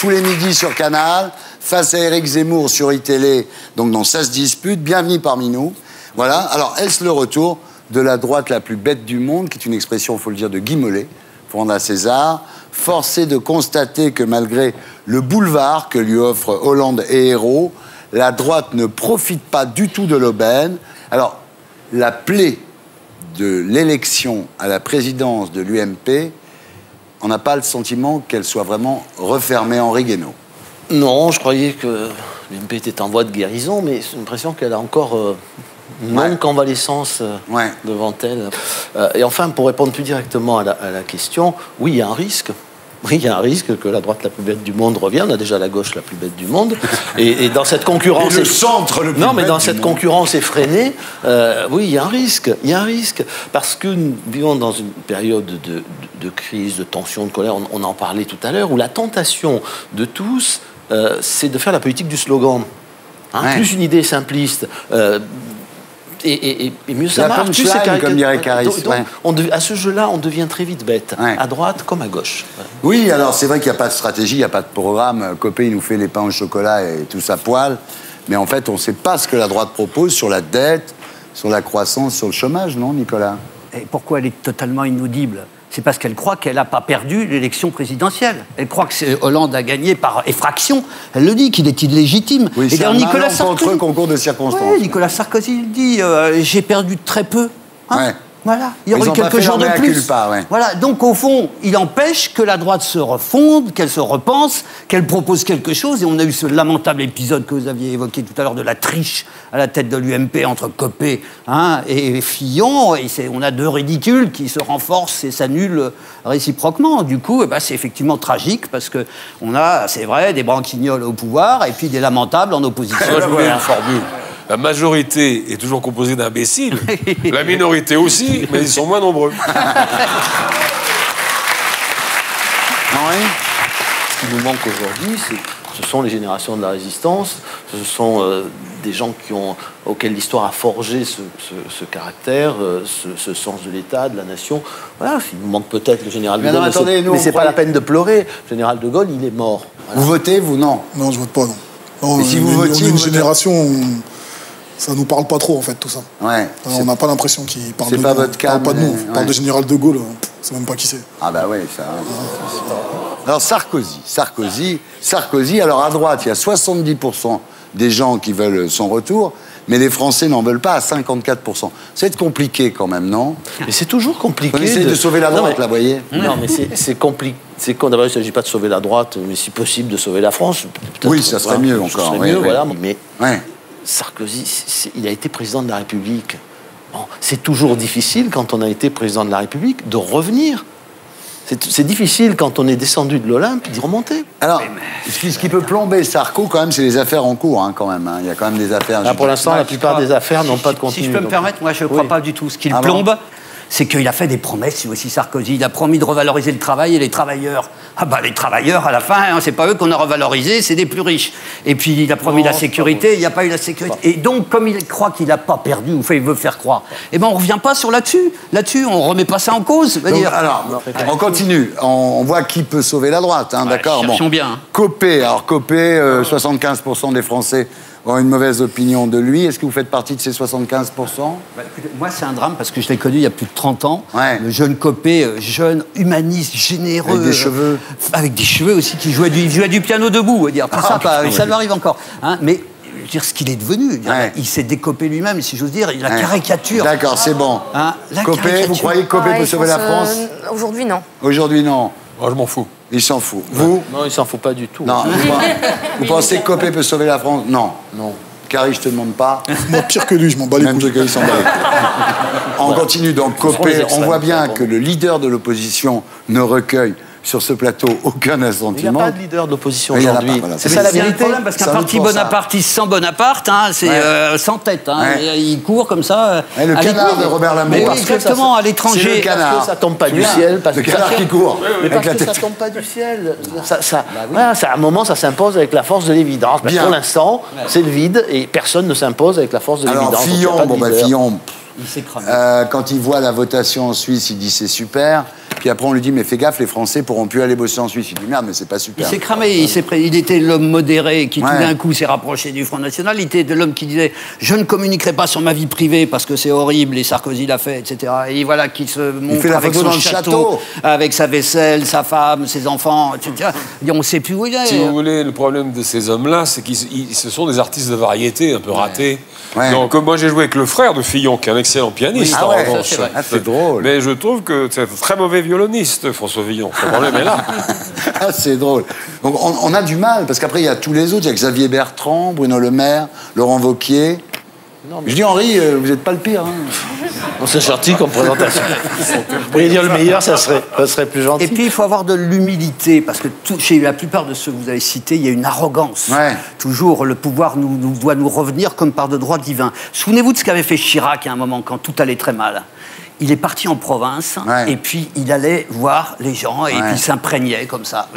tous les midis sur Canal, face à Éric Zemmour sur iTélé, donc dans Ça se dispute. Bienvenue parmi nous. Voilà, alors est-ce le retour de la droite la plus bête du monde, qui est une expression, il faut le dire, de Guy Mollet, pour rendre à César. Force est de constater que malgré le boulevard que lui offrent Hollande et Hérault, la droite ne profite pas du tout de l'aubaine. Alors, la plaie de l'élection à la présidence de l'UMP, on n'a pas le sentiment qu'elle soit vraiment refermée, Henri Guaino. Non, je croyais que l'UMP était en voie de guérison, mais j'ai l'impression qu'elle a encore... Même convalescence devant elle. Et enfin, pour répondre plus directement à la question, oui, il y a un risque. Oui, il y a un risque que la droite la plus bête du monde revienne. On a déjà la gauche la plus bête du monde. Et dans cette concurrence... Et le centre le plus bête du monde. Non, mais dans cette concurrence effrénée, oui, il y a un risque. Il y a un risque. Parce que nous vivons dans une période de crise, de tension, de colère. On en parlait tout à l'heure, où la tentation de tous, c'est de faire la politique du slogan. Hein, plus une idée simpliste... Et mieux ça marche, plus c'est comme dirait Kaaris. À ce jeu-là, on devient très vite bête, à droite comme à gauche. Oui, alors c'est vrai qu'il n'y a pas de stratégie, il n'y a pas de programme. Copé, il nous fait les pains au chocolat et tout ça poil. Mais en fait, on ne sait pas ce que la droite propose sur la dette, sur la croissance, sur le chômage, non, Nicolas? Et pourquoi elle est totalement inaudible? C'est parce qu'elle croit qu'elle n'a pas perdu l'élection présidentielle. Elle croit que Hollande a gagné par effraction. Elle le dit, qu'il est illégitime. Oui, et d'ailleurs, Nicolas Sarkozy... contre concours de circonstances. Oui, Nicolas Sarkozy, il dit « j'ai perdu très peu hein ». Voilà, il y aurait quelques jours de plus. Voilà, donc au fond, il empêche que la droite se refonde, qu'elle se repense, qu'elle propose quelque chose. Et on a eu ce lamentable épisode que vous aviez évoqué tout à l'heure de la triche à la tête de l'UMP entre Copé et Fillon. Et on a deux ridicules qui se renforcent et s'annulent réciproquement. Du coup, eh ben, c'est effectivement tragique parce que on a, c'est vrai, des branquignoles au pouvoir et puis des lamentables en opposition. La majorité est toujours composée d'imbéciles, la minorité aussi, mais ils sont moins nombreux. Ce qui nous manque aujourd'hui, ce sont les générations de la résistance, ce sont des gens auxquels l'histoire a forgé ce caractère, ce sens de l'État, de la nation. Voilà, il nous manque peut-être le général de Gaulle. Mais attendez, mais c'est pas la peine de pleurer. Le général de Gaulle, il est mort. Voilà. Vous votez, vous? Non. Non, je vote pas, non. Non, mais si vous votiez, une génération... Ça ne nous parle pas trop, en fait, tout ça. Ouais, on n'a pas l'impression qu'il parle de nous. C'est pas votre cas. Il ne parle pas de nous. Il parle de Général de Gaulle. C'est même pas qui c'est. Ah bah oui, ça... Alors Sarkozy, alors à droite, il y a 70% des gens qui veulent son retour, mais les Français n'en veulent pas à 54%. C'est compliqué quand même, non? Mais c'est toujours compliqué. On essaie de sauver la droite, là, vous voyez. Non, mais c'est compliqué. C'est qu'on d'abord, il ne s'agit pas de sauver la droite, mais si possible de sauver la France. Oui, ça serait mieux encore. Ça serait mieux, voilà. Mais... Sarkozy, il a été président de la République. Bon, c'est toujours difficile, quand on a été président de la République, de revenir. C'est difficile, quand on est descendu de l'Olympe, d'y remonter. Alors, ce qui peut plomber Sarko, quand même, c'est les affaires en cours, quand même. Il y a quand même des affaires... Là, pour l'instant, la plupart des affaires n'ont pas de contenu. Si je peux me permettre, moi, je ne crois pas du tout. Ce qui le plombe... c'est qu'il a fait des promesses, aussi Sarkozy. Il a promis de revaloriser le travail et les travailleurs. Ah bah les travailleurs, à la fin, c'est pas eux qu'on a revalorisé, c'est des plus riches. Et puis il a promis la sécurité, il n'y a pas eu la sécurité. Et donc, comme il croit qu'il n'a pas perdu, ou il veut faire croire, eh ben on ne revient pas sur là-dessus. Là-dessus, on ne remet pas ça en cause. Alors, on continue. On voit qui peut sauver la droite, d'accord? Cherchons bien. Copé, alors Copé, 75% des Français... ont une mauvaise opinion de lui. Est-ce que vous faites partie de ces 75%? Moi, c'est un drame, parce que je l'ai connu il y a plus de 30 ans. Le jeune Copé, jeune, humaniste, généreux. Avec des cheveux. Avec des cheveux aussi, qui jouait du piano debout. Ça m'arrive encore. Mais ce qu'il est devenu, il s'est décopé lui-même, si j'ose dire, la caricature. D'accord, c'est bon. Copé, vous croyez que Copé peut sauver la France? Aujourd'hui, non. Aujourd'hui, non. Oh, je m'en fous. Il s'en fout. Vous? Non, il s'en fout pas du tout. Non. Vous pensez que Copé peut sauver la France? Non. Kaaris, je te demande pas. Moi, pire que lui, je m'en bats les couilles. On continue dans Copé. On voit bien que le leader de l'opposition ne recueille sur ce plateau aucun assentiment. Il n'y a pas de leader de l'opposition aujourd'hui. Voilà. C'est ça la vérité. C'est un problème parce qu'un parti bonapartiste sans Bonaparte, hein, c'est sans tête. Hein, il court comme ça. Et le canard de Robert Lamour. Mais exactement, à l'étranger. Parce que ça tombe pas du ciel. Le canard qui court. Mais parce que ça tombe pas du ciel. À un moment, ça s'impose avec la force de l'évidence. Pour l'instant, c'est le vide et personne ne s'impose avec la force de l'évidence. Alors Fillon, bon bah Fillon, quand il voit la votation en Suisse, il dit c'est super. Puis après, on lui dit, mais fais gaffe, les Français pourront plus aller bosser en Suisse. Il dit, merde, mais c'est pas super. Il s'est cramé, il était l'homme modéré qui, tout d'un coup, s'est rapproché du Front National. Il était de l'homme qui disait, je ne communiquerai pas sur ma vie privée parce que c'est horrible, et Sarkozy l'a fait, etc. Et voilà, qui se montre avec son château, avec sa vaisselle, sa femme, ses enfants, etc. Et on ne sait plus où il est. Si vous voulez, le problème de ces hommes-là, c'est qu'ils sont des artistes de variété un peu ratés. Ouais. Donc, moi, j'ai joué avec le frère de Fillon, qui est un excellent pianiste, en revanche. Ah, c'est drôle. Mais je trouve que c'est un très mauvais violoniste, François Fillon. Le problème est là. Ah, c'est drôle. Donc, on a du mal, parce qu'après, il y a tous les autres. Il y a Xavier Bertrand, Bruno Le Maire, Laurent Wauquiez. Non, mais... Je dis, Henri, vous n'êtes pas le pire. Hein. On s'est sorti comme présentation. Vous voulez dire le meilleur, ça serait plus gentil. Et puis, il faut avoir de l'humilité, parce que chez la plupart de ceux que vous avez cités, il y a une arrogance. Ouais. Toujours, le pouvoir doit nous revenir comme par de droit divin. Souvenez-vous de ce qu'avait fait Chirac à un moment, quand tout allait très mal. Il est parti en province, et puis il allait voir les gens, et puis il s'imprégnait comme ça.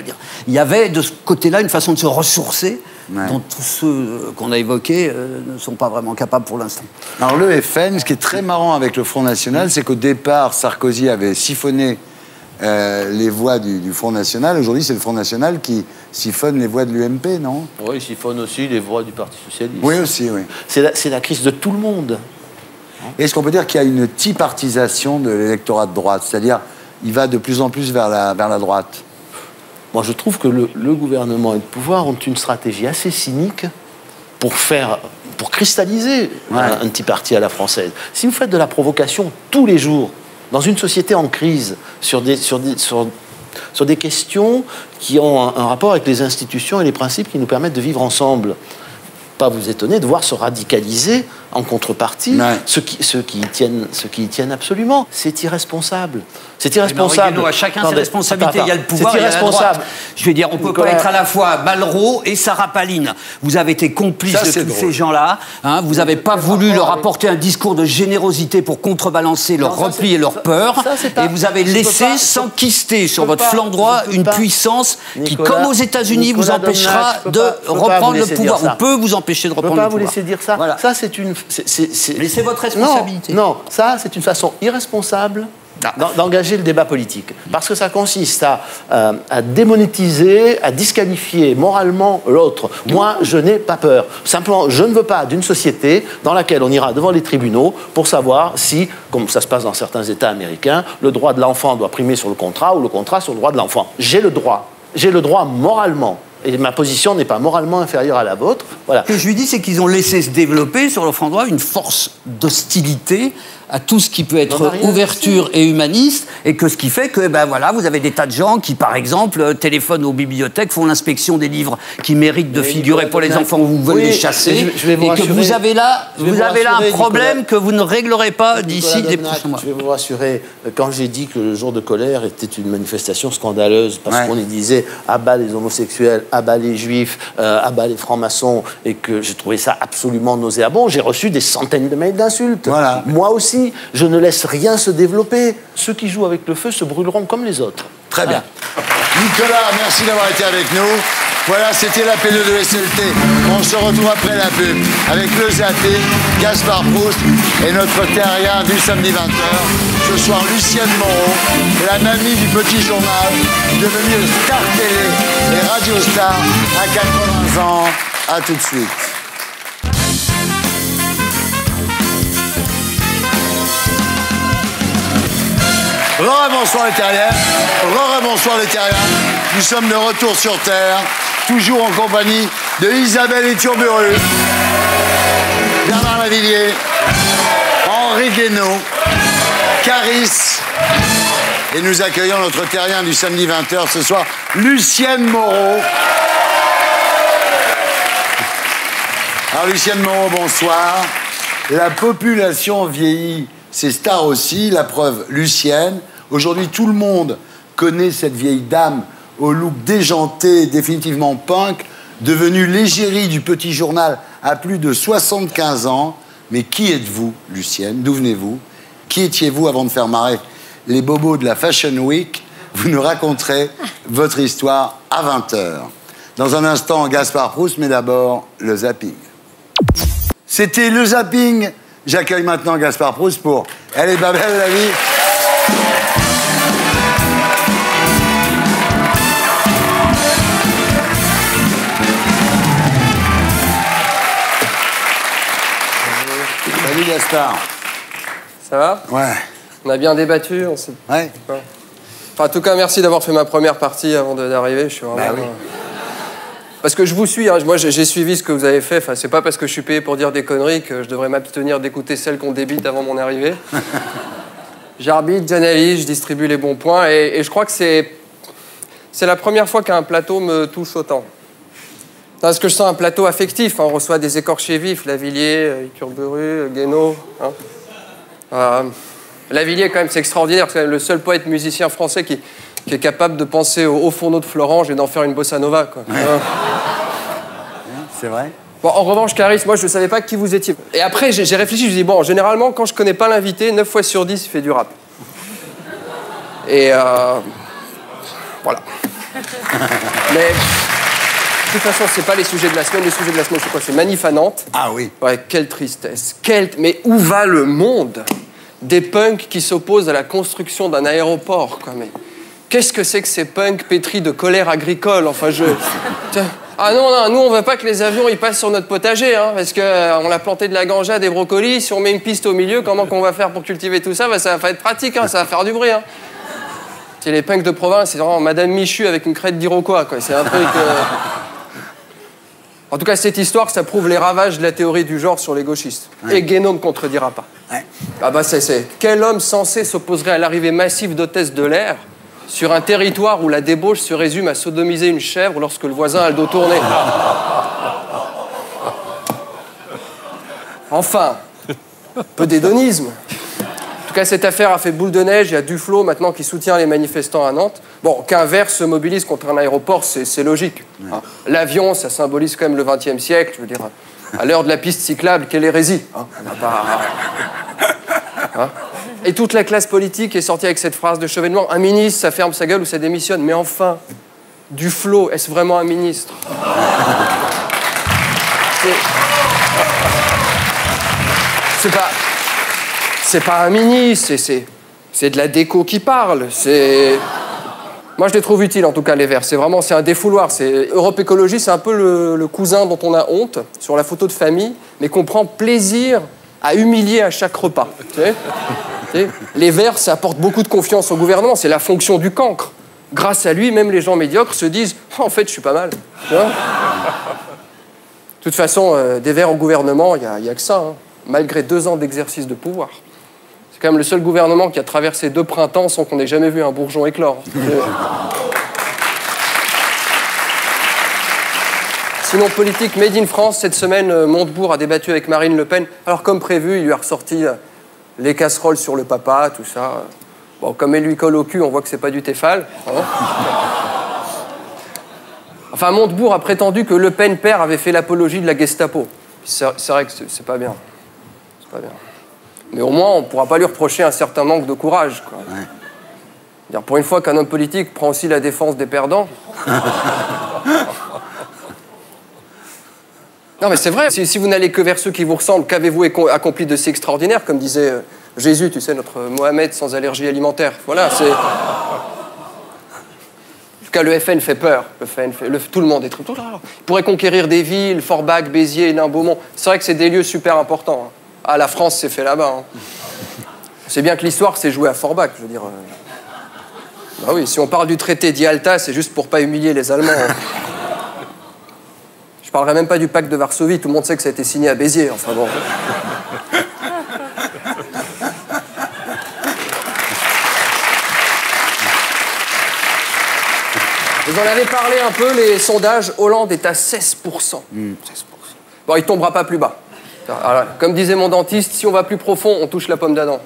Il y avait de ce côté-là une façon de se ressourcer, dont tous ceux qu'on a évoqués ne sont pas vraiment capables pour l'instant. Alors le FN, ce qui est très marrant avec le Front National, c'est qu'au départ, Sarkozy avait siphonné les voix du Front National. Aujourd'hui, c'est le Front National qui siphonne les voix de l'UMP, non? Oui, il siphonne aussi les voix du Parti Socialiste. Oui, aussi, oui. C'est la crise de tout le monde. Est-ce qu'on peut dire qu'il y a une typartisation de l'électorat de droite? C'est-à-dire, il va de plus en plus vers la droite. Moi, je trouve que le gouvernement et le pouvoir ont une stratégie assez cynique pour cristalliser un petit parti à la française. Si vous faites de la provocation tous les jours, dans une société en crise, sur des questions qui ont un rapport avec les institutions et les principes qui nous permettent de vivre ensemble... Pas vous étonner de voir se radicaliser en contrepartie ceux qui y tiennent absolument. C'est irresponsable. C'est irresponsable. Guaino, à chacun ses responsabilités. Il y a le pouvoir, il y a la droite. Je veux dire, on ne peut pas être à la fois Malraux et Sarah Palin. Vous avez été complice de tous ces gens-là. Hein, vous n'avez pas voulu leur apporter un discours de générosité pour contrebalancer leur repli et leur peur. Et vous avez laissé s'enquister sur votre flanc droit une puissance qui, comme aux États-Unis, vous empêchera de reprendre le pouvoir. On peut vous empêcher de reprendre le pouvoir. Je ne peux pas vous laisser dire ça. Ça, c'est une... Mais c'est votre responsabilité. Non, ça, c'est une façon irresponsable d'engager le débat politique. Parce que ça consiste à démonétiser, à disqualifier moralement l'autre. Moi, je n'ai pas peur. Simplement, je ne veux pas d'une société dans laquelle on ira devant les tribunaux pour savoir si, comme ça se passe dans certains États américains, le droit de l'enfant doit primer sur le contrat ou le contrat sur le droit de l'enfant. J'ai le droit. J'ai le droit moralement. Et ma position n'est pas moralement inférieure à la vôtre. Voilà. Ce que je lui dis, c'est qu'ils ont laissé se développer sur le front droit une force d'hostilité à tout ce qui peut être ouverture et humaniste, et que ce qui fait que, ben voilà, vous avez des tas de gens qui, par exemple, téléphonent aux bibliothèques, font l'inspection des livres qui méritent de figurer pour les enfants, vous voulez les chasser, et que vous avez là un problème que vous ne réglerez pas d'ici les prochains mois. Je vais vous rassurer, quand j'ai dit que le jour de colère était une manifestation scandaleuse, parce qu'on y disait à bas les homosexuels, à bas les juifs, à bas les francs-maçons, et que j'ai trouvé ça absolument nauséabond, j'ai reçu des centaines de mails d'insultes. Moi aussi, je ne laisse rien se développer. Ceux qui jouent avec le feu se brûleront comme les autres. Très bien. Nicolas, merci d'avoir été avec nous. Voilà, c'était la P2 de SLT. On se retrouve après la pub avec le Zappé, Gaspard Proust et notre terrien du samedi 20h. Ce soir, Lucienne Moreau, la mamie du Petit Journal, devenue Star Télé et Radio Star à 80 ans. A tout de suite. Re-bonsoir les terriens, re-bonsoir les terriens. Nous sommes de retour sur Terre, toujours en compagnie de Isabelle Iturburu, Bernard Lavilliers, Henri Guaino, Kaaris, et nous accueillons notre terrien du samedi 20h ce soir, Lucienne Moreau. Alors Lucienne Moreau, bonsoir. La population vieillit. ces stars aussi, la preuve, Lucienne. Aujourd'hui, tout le monde connaît cette vieille dame au look déjanté, définitivement punk, devenue l'égérie du Petit Journal à plus de 75 ans. Mais qui êtes-vous, Lucienne? D'où venez-vous? Qui étiez-vous avant de faire marrer les bobos de la Fashion Week? Vous nous raconterez votre histoire à 20 h. Dans un instant, Gaspard Proust, mais d'abord, le zapping. C'était le zapping. J'accueille maintenant Gaspard Proust pour « Elle est pas belle, la vie ». Salut Gaspard. Ça va? Ouais. On a bien débattu, on s'est... Ouais. Ouais. Enfin, en tout cas, merci d'avoir fait ma première partie avant d'arriver. Je suis vraiment... Bah oui. Parce que je vous suis, hein. Moi j'ai suivi ce que vous avez fait, enfin, c'est pas parce que je suis payé pour dire des conneries que je devrais m'abstenir d'écouter celles qu'on débite avant mon arrivée. J'arbitre, j'analyse, je distribue les bons points et je crois que c'est la première fois qu'un plateau me touche autant. Parce que je sens un plateau affectif, hein. On reçoit des écorchés vifs, Lavilliers, Iturburu, Guaino. Hein. Lavilliers quand même c'est extraordinaire, c'est le seul poète musicien français qui est capable de penser aux fourneaux de Florange et d'en faire une bossa nova, quoi. Ouais. C'est vrai. Bon, en revanche, Kaaris, moi, je ne savais pas qui vous étiez. Et après, j'ai réfléchi, je me suis dit, bon, généralement, quand je ne connais pas l'invité, 9 fois sur 10, il fait du rap. Et... voilà. Mais... De toute façon, ce n'est pas les sujets de la semaine. Les sujets de la semaine, c'est quoi? C'est Manif à Nantes. Ah oui. Ouais, quelle tristesse. Quelle... Mais où va le monde? Des punks qui s'opposent à la construction d'un aéroport, quoi, mais... Qu'est-ce que c'est que ces punks pétris de colère agricole? Enfin, je... Ah non, non, nous, on veut pas que les avions, ils passent sur notre potager, hein, parce qu'on a planté de la ganja, des brocolis. Si on met une piste au milieu, comment qu'on va faire pour cultiver tout ça? Bah, ça va être pratique, hein, ça va faire du bruit. Hein. C'est les punks de province, c'est vraiment Madame Michu avec une crête d'Iroquois, quoi. C'est un truc... En tout cas, cette histoire, ça prouve les ravages de la théorie du genre sur les gauchistes. Ouais. Et Guaino ne contredira pas. Ouais. Ah bah, c'est... Quel homme censé s'opposerait à l'arrivée massive d'hôtesses de l'air sur un territoire où la débauche se résume à sodomiser une chèvre lorsque le voisin a le dos tourné? Enfin, un peu d'hédonisme. En tout cas, cette affaire a fait boule de neige. Il y a Duflol maintenant qui soutient les manifestants à Nantes. Bon, qu'un vert se mobilise contre un aéroport, c'est logique. Hein. L'avion, ça symbolise quand même le XXe siècle. Je veux dire, à l'heure de la piste cyclable, quelle hérésie, hein. Hein. Et toute la classe politique est sortie avec cette phrase de chevènement. Un ministre, ça ferme sa gueule ou ça démissionne. Mais enfin, Duflol, est-ce vraiment un ministre? C'est pas un ministre, c'est de la déco qui parle. Moi, je les trouve utiles, en tout cas, les Verts. C'est vraiment, c'est un défouloir. Europe Écologie, c'est un peu le cousin dont on a honte sur la photo de famille, mais qu'on prend plaisir à humilier à chaque repas. Tu sais? Les Verts, ça apporte beaucoup de confiance au gouvernement, c'est la fonction du cancre. Grâce à lui, même les gens médiocres se disent « En fait, je suis pas mal. » De toute façon, des Verts au gouvernement, il n'y a que ça, hein. Malgré 2 ans d'exercice de pouvoir. C'est quand même le seul gouvernement qui a traversé 2 printemps sans qu'on ait jamais vu un bourgeon éclore. Sinon, politique, Made in France, cette semaine, Montebourg a débattu avec Marine Le Pen. Alors, comme prévu, il lui a ressorti... les casseroles sur le papa, tout ça. Bon, comme elle lui colle au cul, on voit que c'est pas du Tefal. Hein. Enfin, Montebourg a prétendu que Le Pen père avait fait l'apologie de la Gestapo. C'est vrai que c'est pas bien. C'est pas bien. Mais au moins, on pourra pas lui reprocher un certain manque de courage, quoi. Ouais. C'est-à-dire, pour une fois qu'un homme politique prend aussi la défense des perdants... Non, mais c'est vrai, si vous n'allez que vers ceux qui vous ressemblent, qu'avez-vous accompli de si extraordinaire, comme disait Jésus, tu sais, notre Mohamed sans allergie alimentaire. Voilà, c'est... En tout cas, le FN fait peur. Tout le monde est... Il pourrait conquérir des villes, Forbach, Béziers, Beaumont. C'est vrai que c'est des lieux super importants. Hein. Ah, la France s'est fait là-bas. Hein. C'est bien que l'histoire s'est jouée à Forbach, je veux dire. Bah oui, si on parle du traité d'Yalta, c'est juste pour pas humilier les Allemands. Hein. Je parlerai même pas du pacte de Varsovie, tout le monde sait que ça a été signé à Béziers, enfin bon. Vous en avez parlé un peu, les sondages, Hollande est à 16%. Bon, il tombera pas plus bas. Alors, comme disait mon dentiste, si on va plus profond, on touche la pomme d'Adam.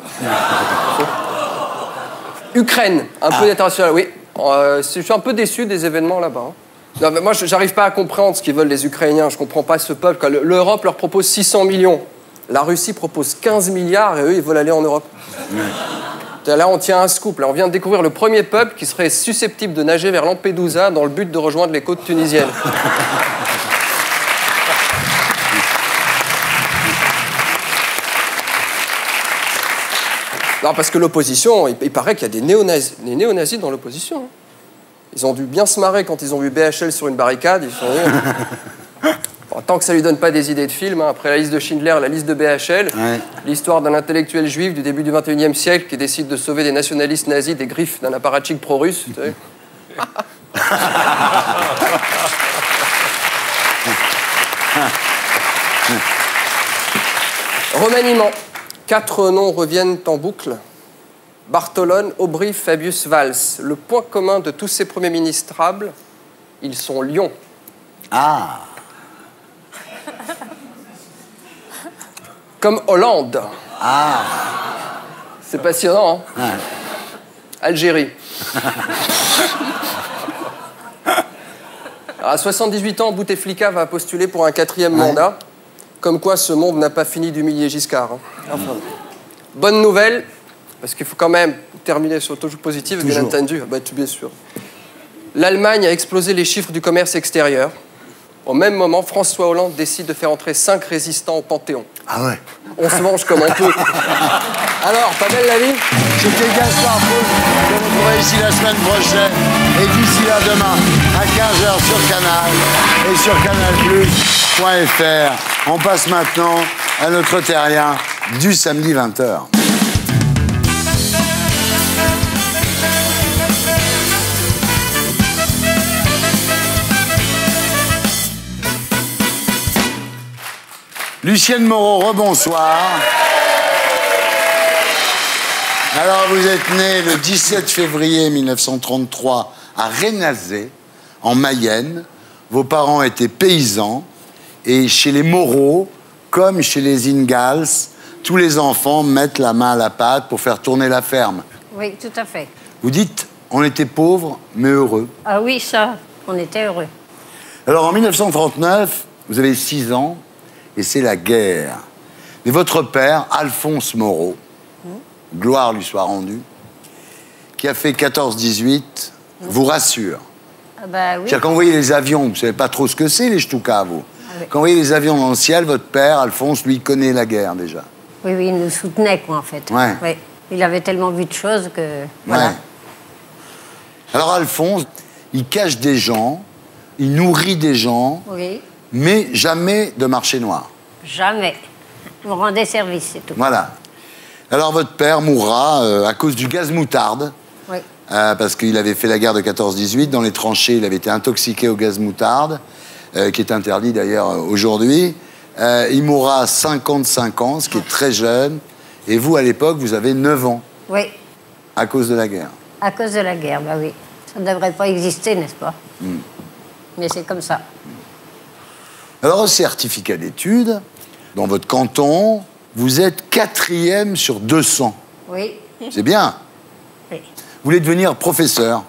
Ukraine, un peu international, oui. Je suis un peu déçu des événements là-bas. Hein. Non, mais moi, j'arrive pas à comprendre ce qu'ils veulent les Ukrainiens. Je comprends pas ce peuple. L'Europe leur propose 600 millions. La Russie propose 15 milliards et eux, ils veulent aller en Europe. Là, on tient un scoop. Là, on vient de découvrir le premier peuple qui serait susceptible de nager vers Lampedusa dans le but de rejoindre les côtes tunisiennes. Non, parce que l'opposition, il paraît qu'il y a des néo-nazis dans l'opposition. Ils ont dû bien se marrer quand ils ont vu BHL sur une barricade. Ils sont dit... bon, tant que ça lui donne pas des idées de films, hein, après la liste de Schindler, la liste de BHL, ouais. L'histoire d'un intellectuel juif du début du 21e siècle qui décide de sauver des nationalistes nazis des griffes d'un apparatchik pro-russe. Tu sais. Remaniement. 4 noms reviennent en boucle. Bartolone, Aubry, Fabius, Valls. Le point commun de tous ces premiers ministrables, ils sont lions. Ah. Comme Hollande. Ah. C'est passionnant, hein? Ouais. Algérie. Alors, à 78 ans, Bouteflika va postuler pour un 4e mandat. Comme quoi, ce monde n'a pas fini d'humilier Giscard. Hein. Enfin, bonne nouvelle, parce qu'il faut quand même terminer sur le toujours positif, bien entendu. Bah, bien sûr. L'Allemagne a explosé les chiffres du commerce extérieur. Au même moment, François Hollande décide de faire entrer 5 résistants au Panthéon. Ah ouais. On se mange comme on peut. Alors, pas belle la vie. J'étais Gaspard Proust. Je vous retrouverai ici la semaine prochaine. Et d'ici là, demain, à 15 h sur Canal et sur canalplus.fr. On passe maintenant à notre terrien du samedi 20 h. Lucienne Moreau, rebonsoir. Alors, vous êtes née le 17 février 1933 à Rénazé, en Mayenne. Vos parents étaient paysans. Et chez les Moreau, comme chez les Ingalls, tous les enfants mettent la main à la pâte pour faire tourner la ferme. Oui, tout à fait. Vous dites, on était pauvres, mais heureux. Ah oui, ça, on était heureux. Alors, en 1939, vous avez 6 ans. Et c'est la guerre. Mais votre père, Alphonse Moreau, gloire lui soit rendue, qui a fait 14-18, vous rassure. Ah bah oui. C'est-à-dire quand vous voyez les avions, vous ne savez pas trop ce que c'est, les Stuka, vous. Ah oui. Quand vous voyez les avions dans le ciel, votre père, Alphonse, lui, connaît la guerre déjà. Oui, oui, il nous soutenait, quoi, en fait. Ouais. Oui. Il avait tellement vu de choses que... Voilà. Ouais. Alors, Alphonse, il cache des gens, il nourrit des gens... Oui. Mais jamais de marché noir. Jamais. Vous rendez service, c'est tout. Voilà. Alors, votre père mourra à cause du gaz moutarde. Oui. Parce qu'il avait fait la guerre de 14-18. Dans les tranchées, il avait été intoxiqué au gaz moutarde, qui est interdit d'ailleurs aujourd'hui. Il mourra à 55 ans, ce qui est très jeune. Et vous, à l'époque, vous avez 9 ans. Oui. À cause de la guerre. À cause de la guerre, bah oui. Ça ne devrait pas exister, n'est-ce pas? Mais c'est comme ça. Alors, au certificat d'études, dans votre canton, vous êtes 4e sur 200. Oui. C'est bien. Oui. Vous voulez devenir professeur?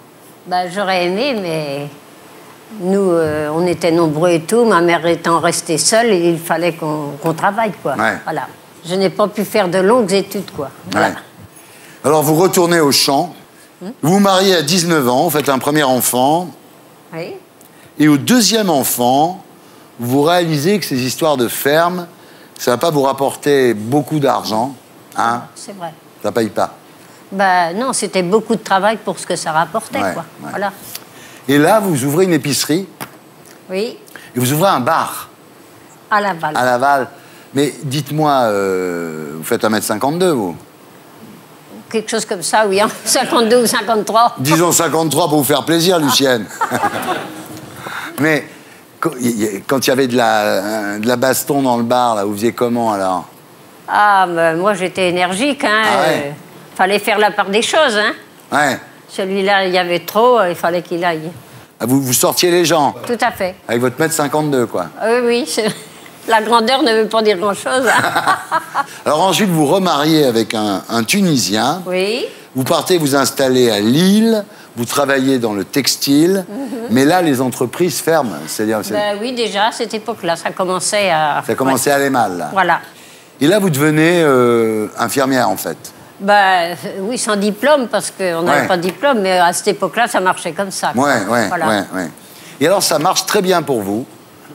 Bah, j'aurais aimé, mais nous, on était nombreux et tout. Ma mère étant restée seule, il fallait qu'on travaille, quoi. Ouais. Voilà. Je n'ai pas pu faire de longues études, quoi. Voilà. Ouais. Alors, vous retournez au champ. Vous vous mariez à 19 ans, vous faites un premier enfant. Oui. Et au 2e enfant... vous réalisez que ces histoires de ferme, ça ne va pas vous rapporter beaucoup d'argent, hein? C'est vrai. Ça ne paye pas. Ben non, c'était beaucoup de travail pour ce que ça rapportait, ouais, quoi. Ouais. Voilà. Et là, vous ouvrez une épicerie. Oui. Et vous ouvrez un bar. À Laval. À Laval. Mais dites-moi, vous faites 1 m 52, vous? Quelque chose comme ça, oui, hein. 52 ou 53. Disons 53 pour vous faire plaisir, Lucienne. Mais... quand il y avait de la baston dans le bar, là, vous faisiez comment, alors? Ah, ben, moi, j'étais énergique, hein. Ah, ouais. Fallait faire la part des choses, hein. Ouais. Celui-là, il y avait trop, il fallait qu'il aille. Ah, vous sortiez les gens? Tout à fait. Avec votre 1 m 52, quoi. Oui, oui. La grandeur ne veut pas dire grand-chose. Alors ensuite, vous remariez avec un Tunisien. Oui. Vous partez vous installer à Lille. Vous travaillez dans le textile. Mm-hmm. Mais là, les entreprises ferment. Ben oui, déjà, à cette époque-là, ça commençait à... Ça commençait à aller mal. Là. Voilà. Et là, vous devenez infirmière, en fait. Ben oui, sans diplôme, parce qu'on n'avait pas de diplôme. Mais à cette époque-là, ça marchait comme ça. Oui, oui, oui. Et alors, ça marche très bien pour vous.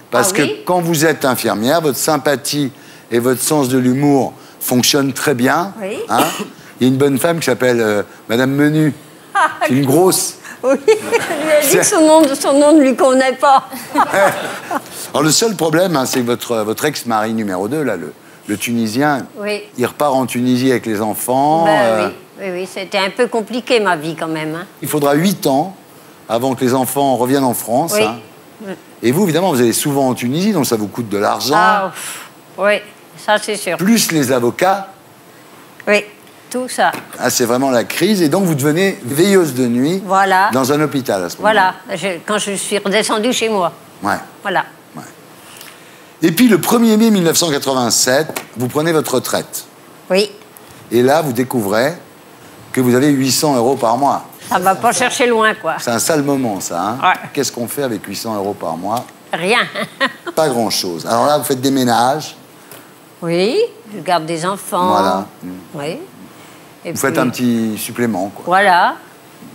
Parce que quand vous êtes infirmière, votre sympathie et votre sens de l'humour fonctionnent très bien. Oui. Hein, il y a une bonne femme qui s'appelle Madame Menu. C'est une grosse. Oui, je lui ai dit que son nom ne lui convenait pas. Alors le seul problème, hein, c'est que votre ex-mari numéro 2, là, le Tunisien, il repart en Tunisie avec les enfants. Ben, oui, c'était un peu compliqué ma vie quand même. Hein. Il faudra 8 ans avant que les enfants reviennent en France. Oui. Hein. Et vous, évidemment, vous allez souvent en Tunisie, donc ça vous coûte de l'argent. Ah, oui, ça c'est sûr. Plus les avocats. Oui, tout ça. Ah, c'est vraiment la crise. Et donc, vous devenez veilleuse de nuit dans un hôpital à ce moment-là. Voilà, quand je suis redescendue chez moi. Ouais. Voilà. Ouais. Et puis, le 1er mai 1987, vous prenez votre retraite. Oui. Et là, vous découvrez que vous avez 800 € par mois. Ça va pas chercher loin, quoi. C'est un sale moment, ça. Hein, ouais. Qu'est-ce qu'on fait avec 800 € par mois? Rien. Pas grand-chose. Alors là, vous faites des ménages. Oui, je garde des enfants. Voilà. Oui. Et vous faites un petit supplément, quoi. Voilà.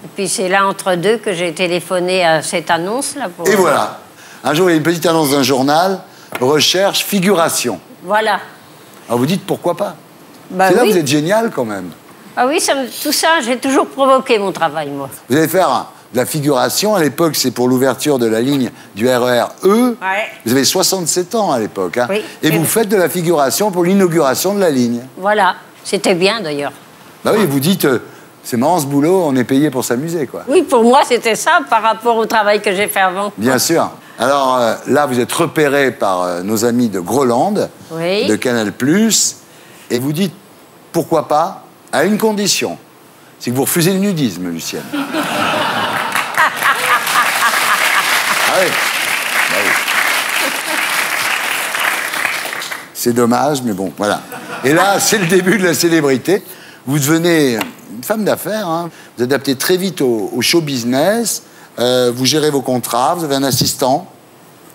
Et puis c'est là, entre deux, que j'ai téléphoné à cette annonce-là. Pour... Et voilà. Un jour, il y a une petite annonce d'un journal. Recherche, figuration. Voilà. Alors vous dites, pourquoi pas? Bah, c'est là vous êtes génial, quand même. Ah oui, tout ça, j'ai toujours provoqué mon travail, moi. Vous allez faire de la figuration. À l'époque, c'est pour l'ouverture de la ligne du RER E. Ouais. Vous avez 67 ans à l'époque. Hein. Oui. Et vous faites de la figuration pour l'inauguration de la ligne. Voilà. C'était bien, d'ailleurs. Bah oui, vous dites, c'est marrant ce boulot, on est payé pour s'amuser, quoi. Oui, pour moi, c'était ça par rapport au travail que j'ai fait avant. Bien sûr. Alors là, vous êtes repéré par nos amis de Groland, de Canal+, et vous dites, pourquoi pas? À une condition, c'est que vous refusez le nudisme, Lucienne. C'est dommage, mais bon, voilà. Et là, c'est le début de la célébrité. Vous devenez une femme d'affaires, hein. Vous adaptez très vite au show business, vous gérez vos contrats, vous avez un assistant.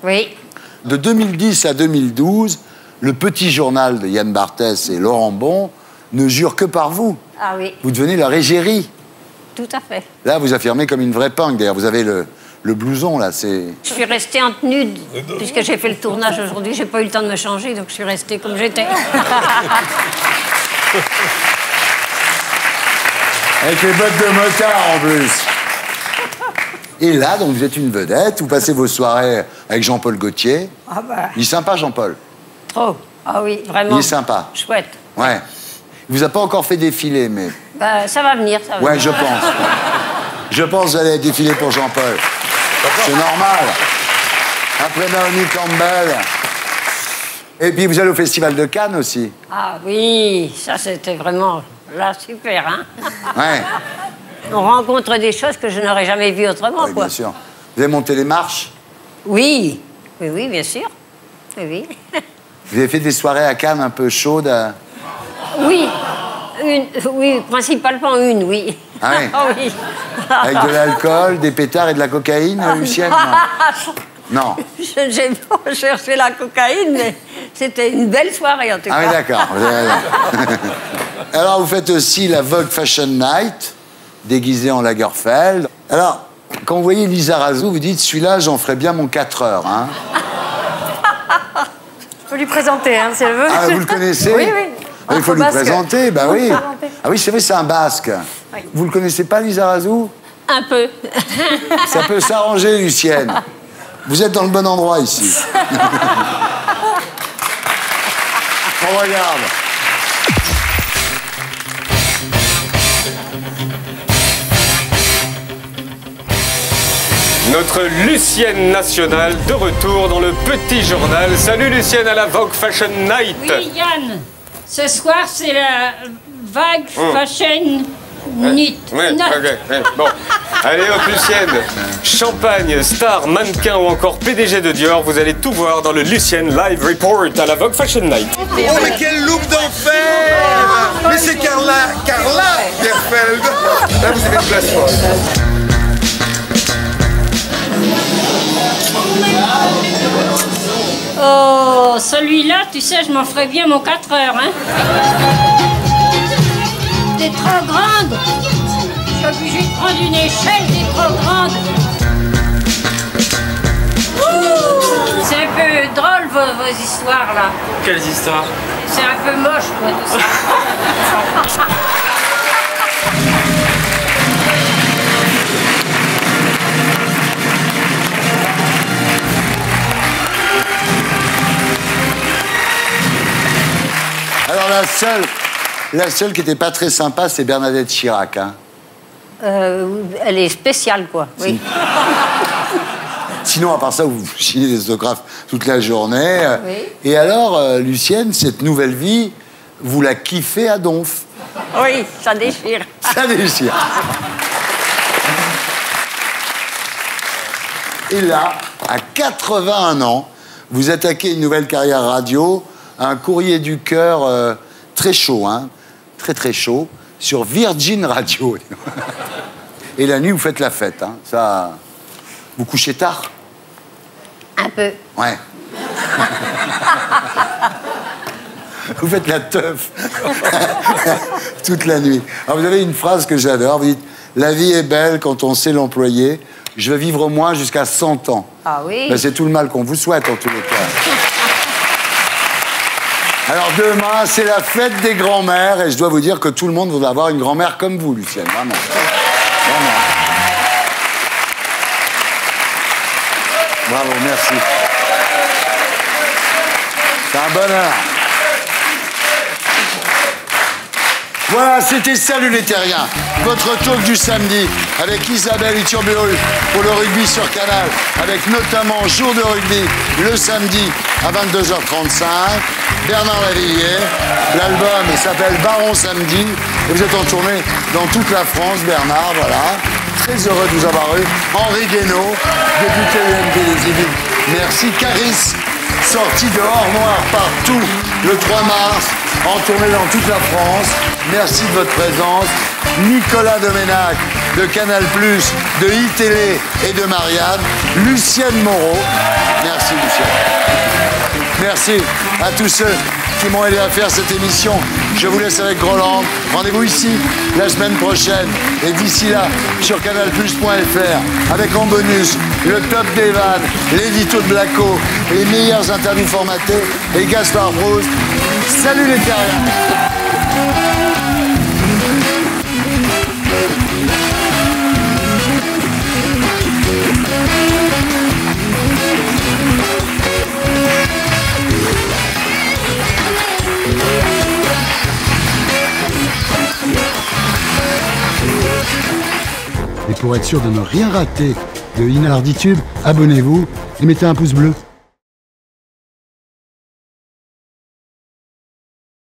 Oui. De 2010 à 2012, Le Petit Journal de Yann Barthès et Laurent Bon ne jure que par vous. Ah oui. Vous devenez la Régérie. Tout à fait. Là, vous affirmez comme une vraie punk. D'ailleurs, vous avez le blouson, là, c'est... Je suis restée en tenue, puisque j'ai fait le tournage aujourd'hui, j'ai pas eu le temps de me changer, donc je suis restée comme j'étais. Avec les bottes de motard, en plus. Et là, donc, vous êtes une vedette, vous passez vos soirées avec Jean-Paul Gaultier. Ah bah... Il est sympa, Jean-Paul. Trop. Ah oui, vraiment. Il est sympa. Chouette. Ouais. Il vous a pas encore fait défiler, mais... Bah, ça va venir, ça va venir. Ouais, je pense. Je pense que vous allez défiler pour Jean-Paul. C'est normal. Après Naomi Campbell. Et puis, vous allez au Festival de Cannes, aussi. Ah oui, ça, c'était vraiment... Là, super, hein. Ouais. On rencontre des choses que je n'aurais jamais vues autrement, quoi. Bien sûr. Vous avez monté les marches? Oui. Oui, oui, bien sûr. Oui, oui. Vous avez fait des soirées à Cannes un peu chaudes à... Oui, principalement une, oui. Ah oui. Oh oui. Avec de l'alcool, des pétards et de la cocaïne, Lucienne? Non. J'ai pas cherché la cocaïne, mais c'était une belle soirée, en tout cas. Ah oui, d'accord. Alors, vous faites aussi la Vogue Fashion Night, déguisée en Lagerfeld. Alors, quand vous voyez Lisa Razou, vous dites, celui-là, j'en ferai bien mon 4 heures, hein. Je peux lui présenter, hein, si elle veut. Ah, vous le connaissez? Oui, oui. Il faut lui présenter, bah oui. Ah oui, c'est vrai, c'est un Basque. Oui. Vous le connaissez pas, Lisa Razou? Un peu. Ça peut s'arranger, Lucienne. Vous êtes dans le bon endroit, ici. On regarde. Notre Lucienne nationale de retour dans Le Petit Journal. Salut, Lucienne, à la Vogue Fashion Night. Oui, Yann. Ce soir, c'est la Vague Fashion Nit. Ouais, okay, ouais. Bon. Allez, hop, Lucienne. Champagne, star, mannequin ou encore PDG de Dior, vous allez tout voir dans le Lucienne Live Report à la Vogue Fashion Night. Oh, mais quel look d'enfer! Mais c'est Carla Derfeld. Là, vous avez une place folle. Oh, celui-là, tu sais, je m'en ferais bien mon 4 heures, hein. T'es trop grande. Je suis obligée de prendre une échelle, t'es trop grande. C'est un peu drôle vos histoires là. Quelles histoires? C'est un peu moche quoi tout ça. Alors la seule qui n'était pas très sympa, c'est Bernadette Chirac. Hein. Elle est spéciale, quoi. Oui. Sinon, à part ça, vous signez des autographes toute la journée. Oui. Et alors, Lucienne, cette nouvelle vie, vous la kiffez à donf. Oui, ça déchire. Ça déchire. Et là, à 81 ans, vous attaquez une nouvelle carrière radio. Un courrier du cœur très chaud, hein, très chaud, sur Virgin Radio. Et la nuit, vous faites la fête, hein, ça... Vous couchez tard? Un peu. Ouais. Vous faites la teuf toute la nuit. Alors, vous avez une phrase que j'adore, vous dites « La vie est belle quand on sait l'employer, je vais vivre au moins jusqu'à 100 ans. » Ah oui. Ben, c'est tout le mal qu'on vous souhaite, en tous les cas. Alors demain, c'est la fête des grands-mères et je dois vous dire que tout le monde voudrait avoir une grand-mère comme vous, Lucienne, vraiment. Vraiment. Bravo, merci. C'est un bonheur. Voilà, c'était Salut les Terriens, votre talk du samedi avec Isabelle Iturburu pour le rugby sur Canal, avec notamment Jour de Rugby le samedi à 22h35. Bernard Lavilliers, l'album s'appelle Baron Samedi, et vous êtes en tournée dans toute la France, Bernard, voilà. Très heureux de vous avoir eu. Henri Guaino, député UMP des Yvelines, merci. Kaaris, sortie de Or Noir partout le 3 mars, en tournée dans toute la France, merci de votre présence. Nicolas Domenach, de Canal+, de iTélé et de Marianne. Lucienne Moreau, merci Lucienne. Merci à tous ceux qui m'ont aidé à faire cette émission. Je vous laisse avec Hollande. Rendez-vous ici la semaine prochaine. Et d'ici là, sur canalplus.fr, avec en bonus le top des vannes, l'édito de Blacco, les meilleures interviews formatées et Gaspard Proust. Salut les Terriens! Et pour être sûr de ne rien rater de Inarditube, abonnez-vous et mettez un pouce bleu.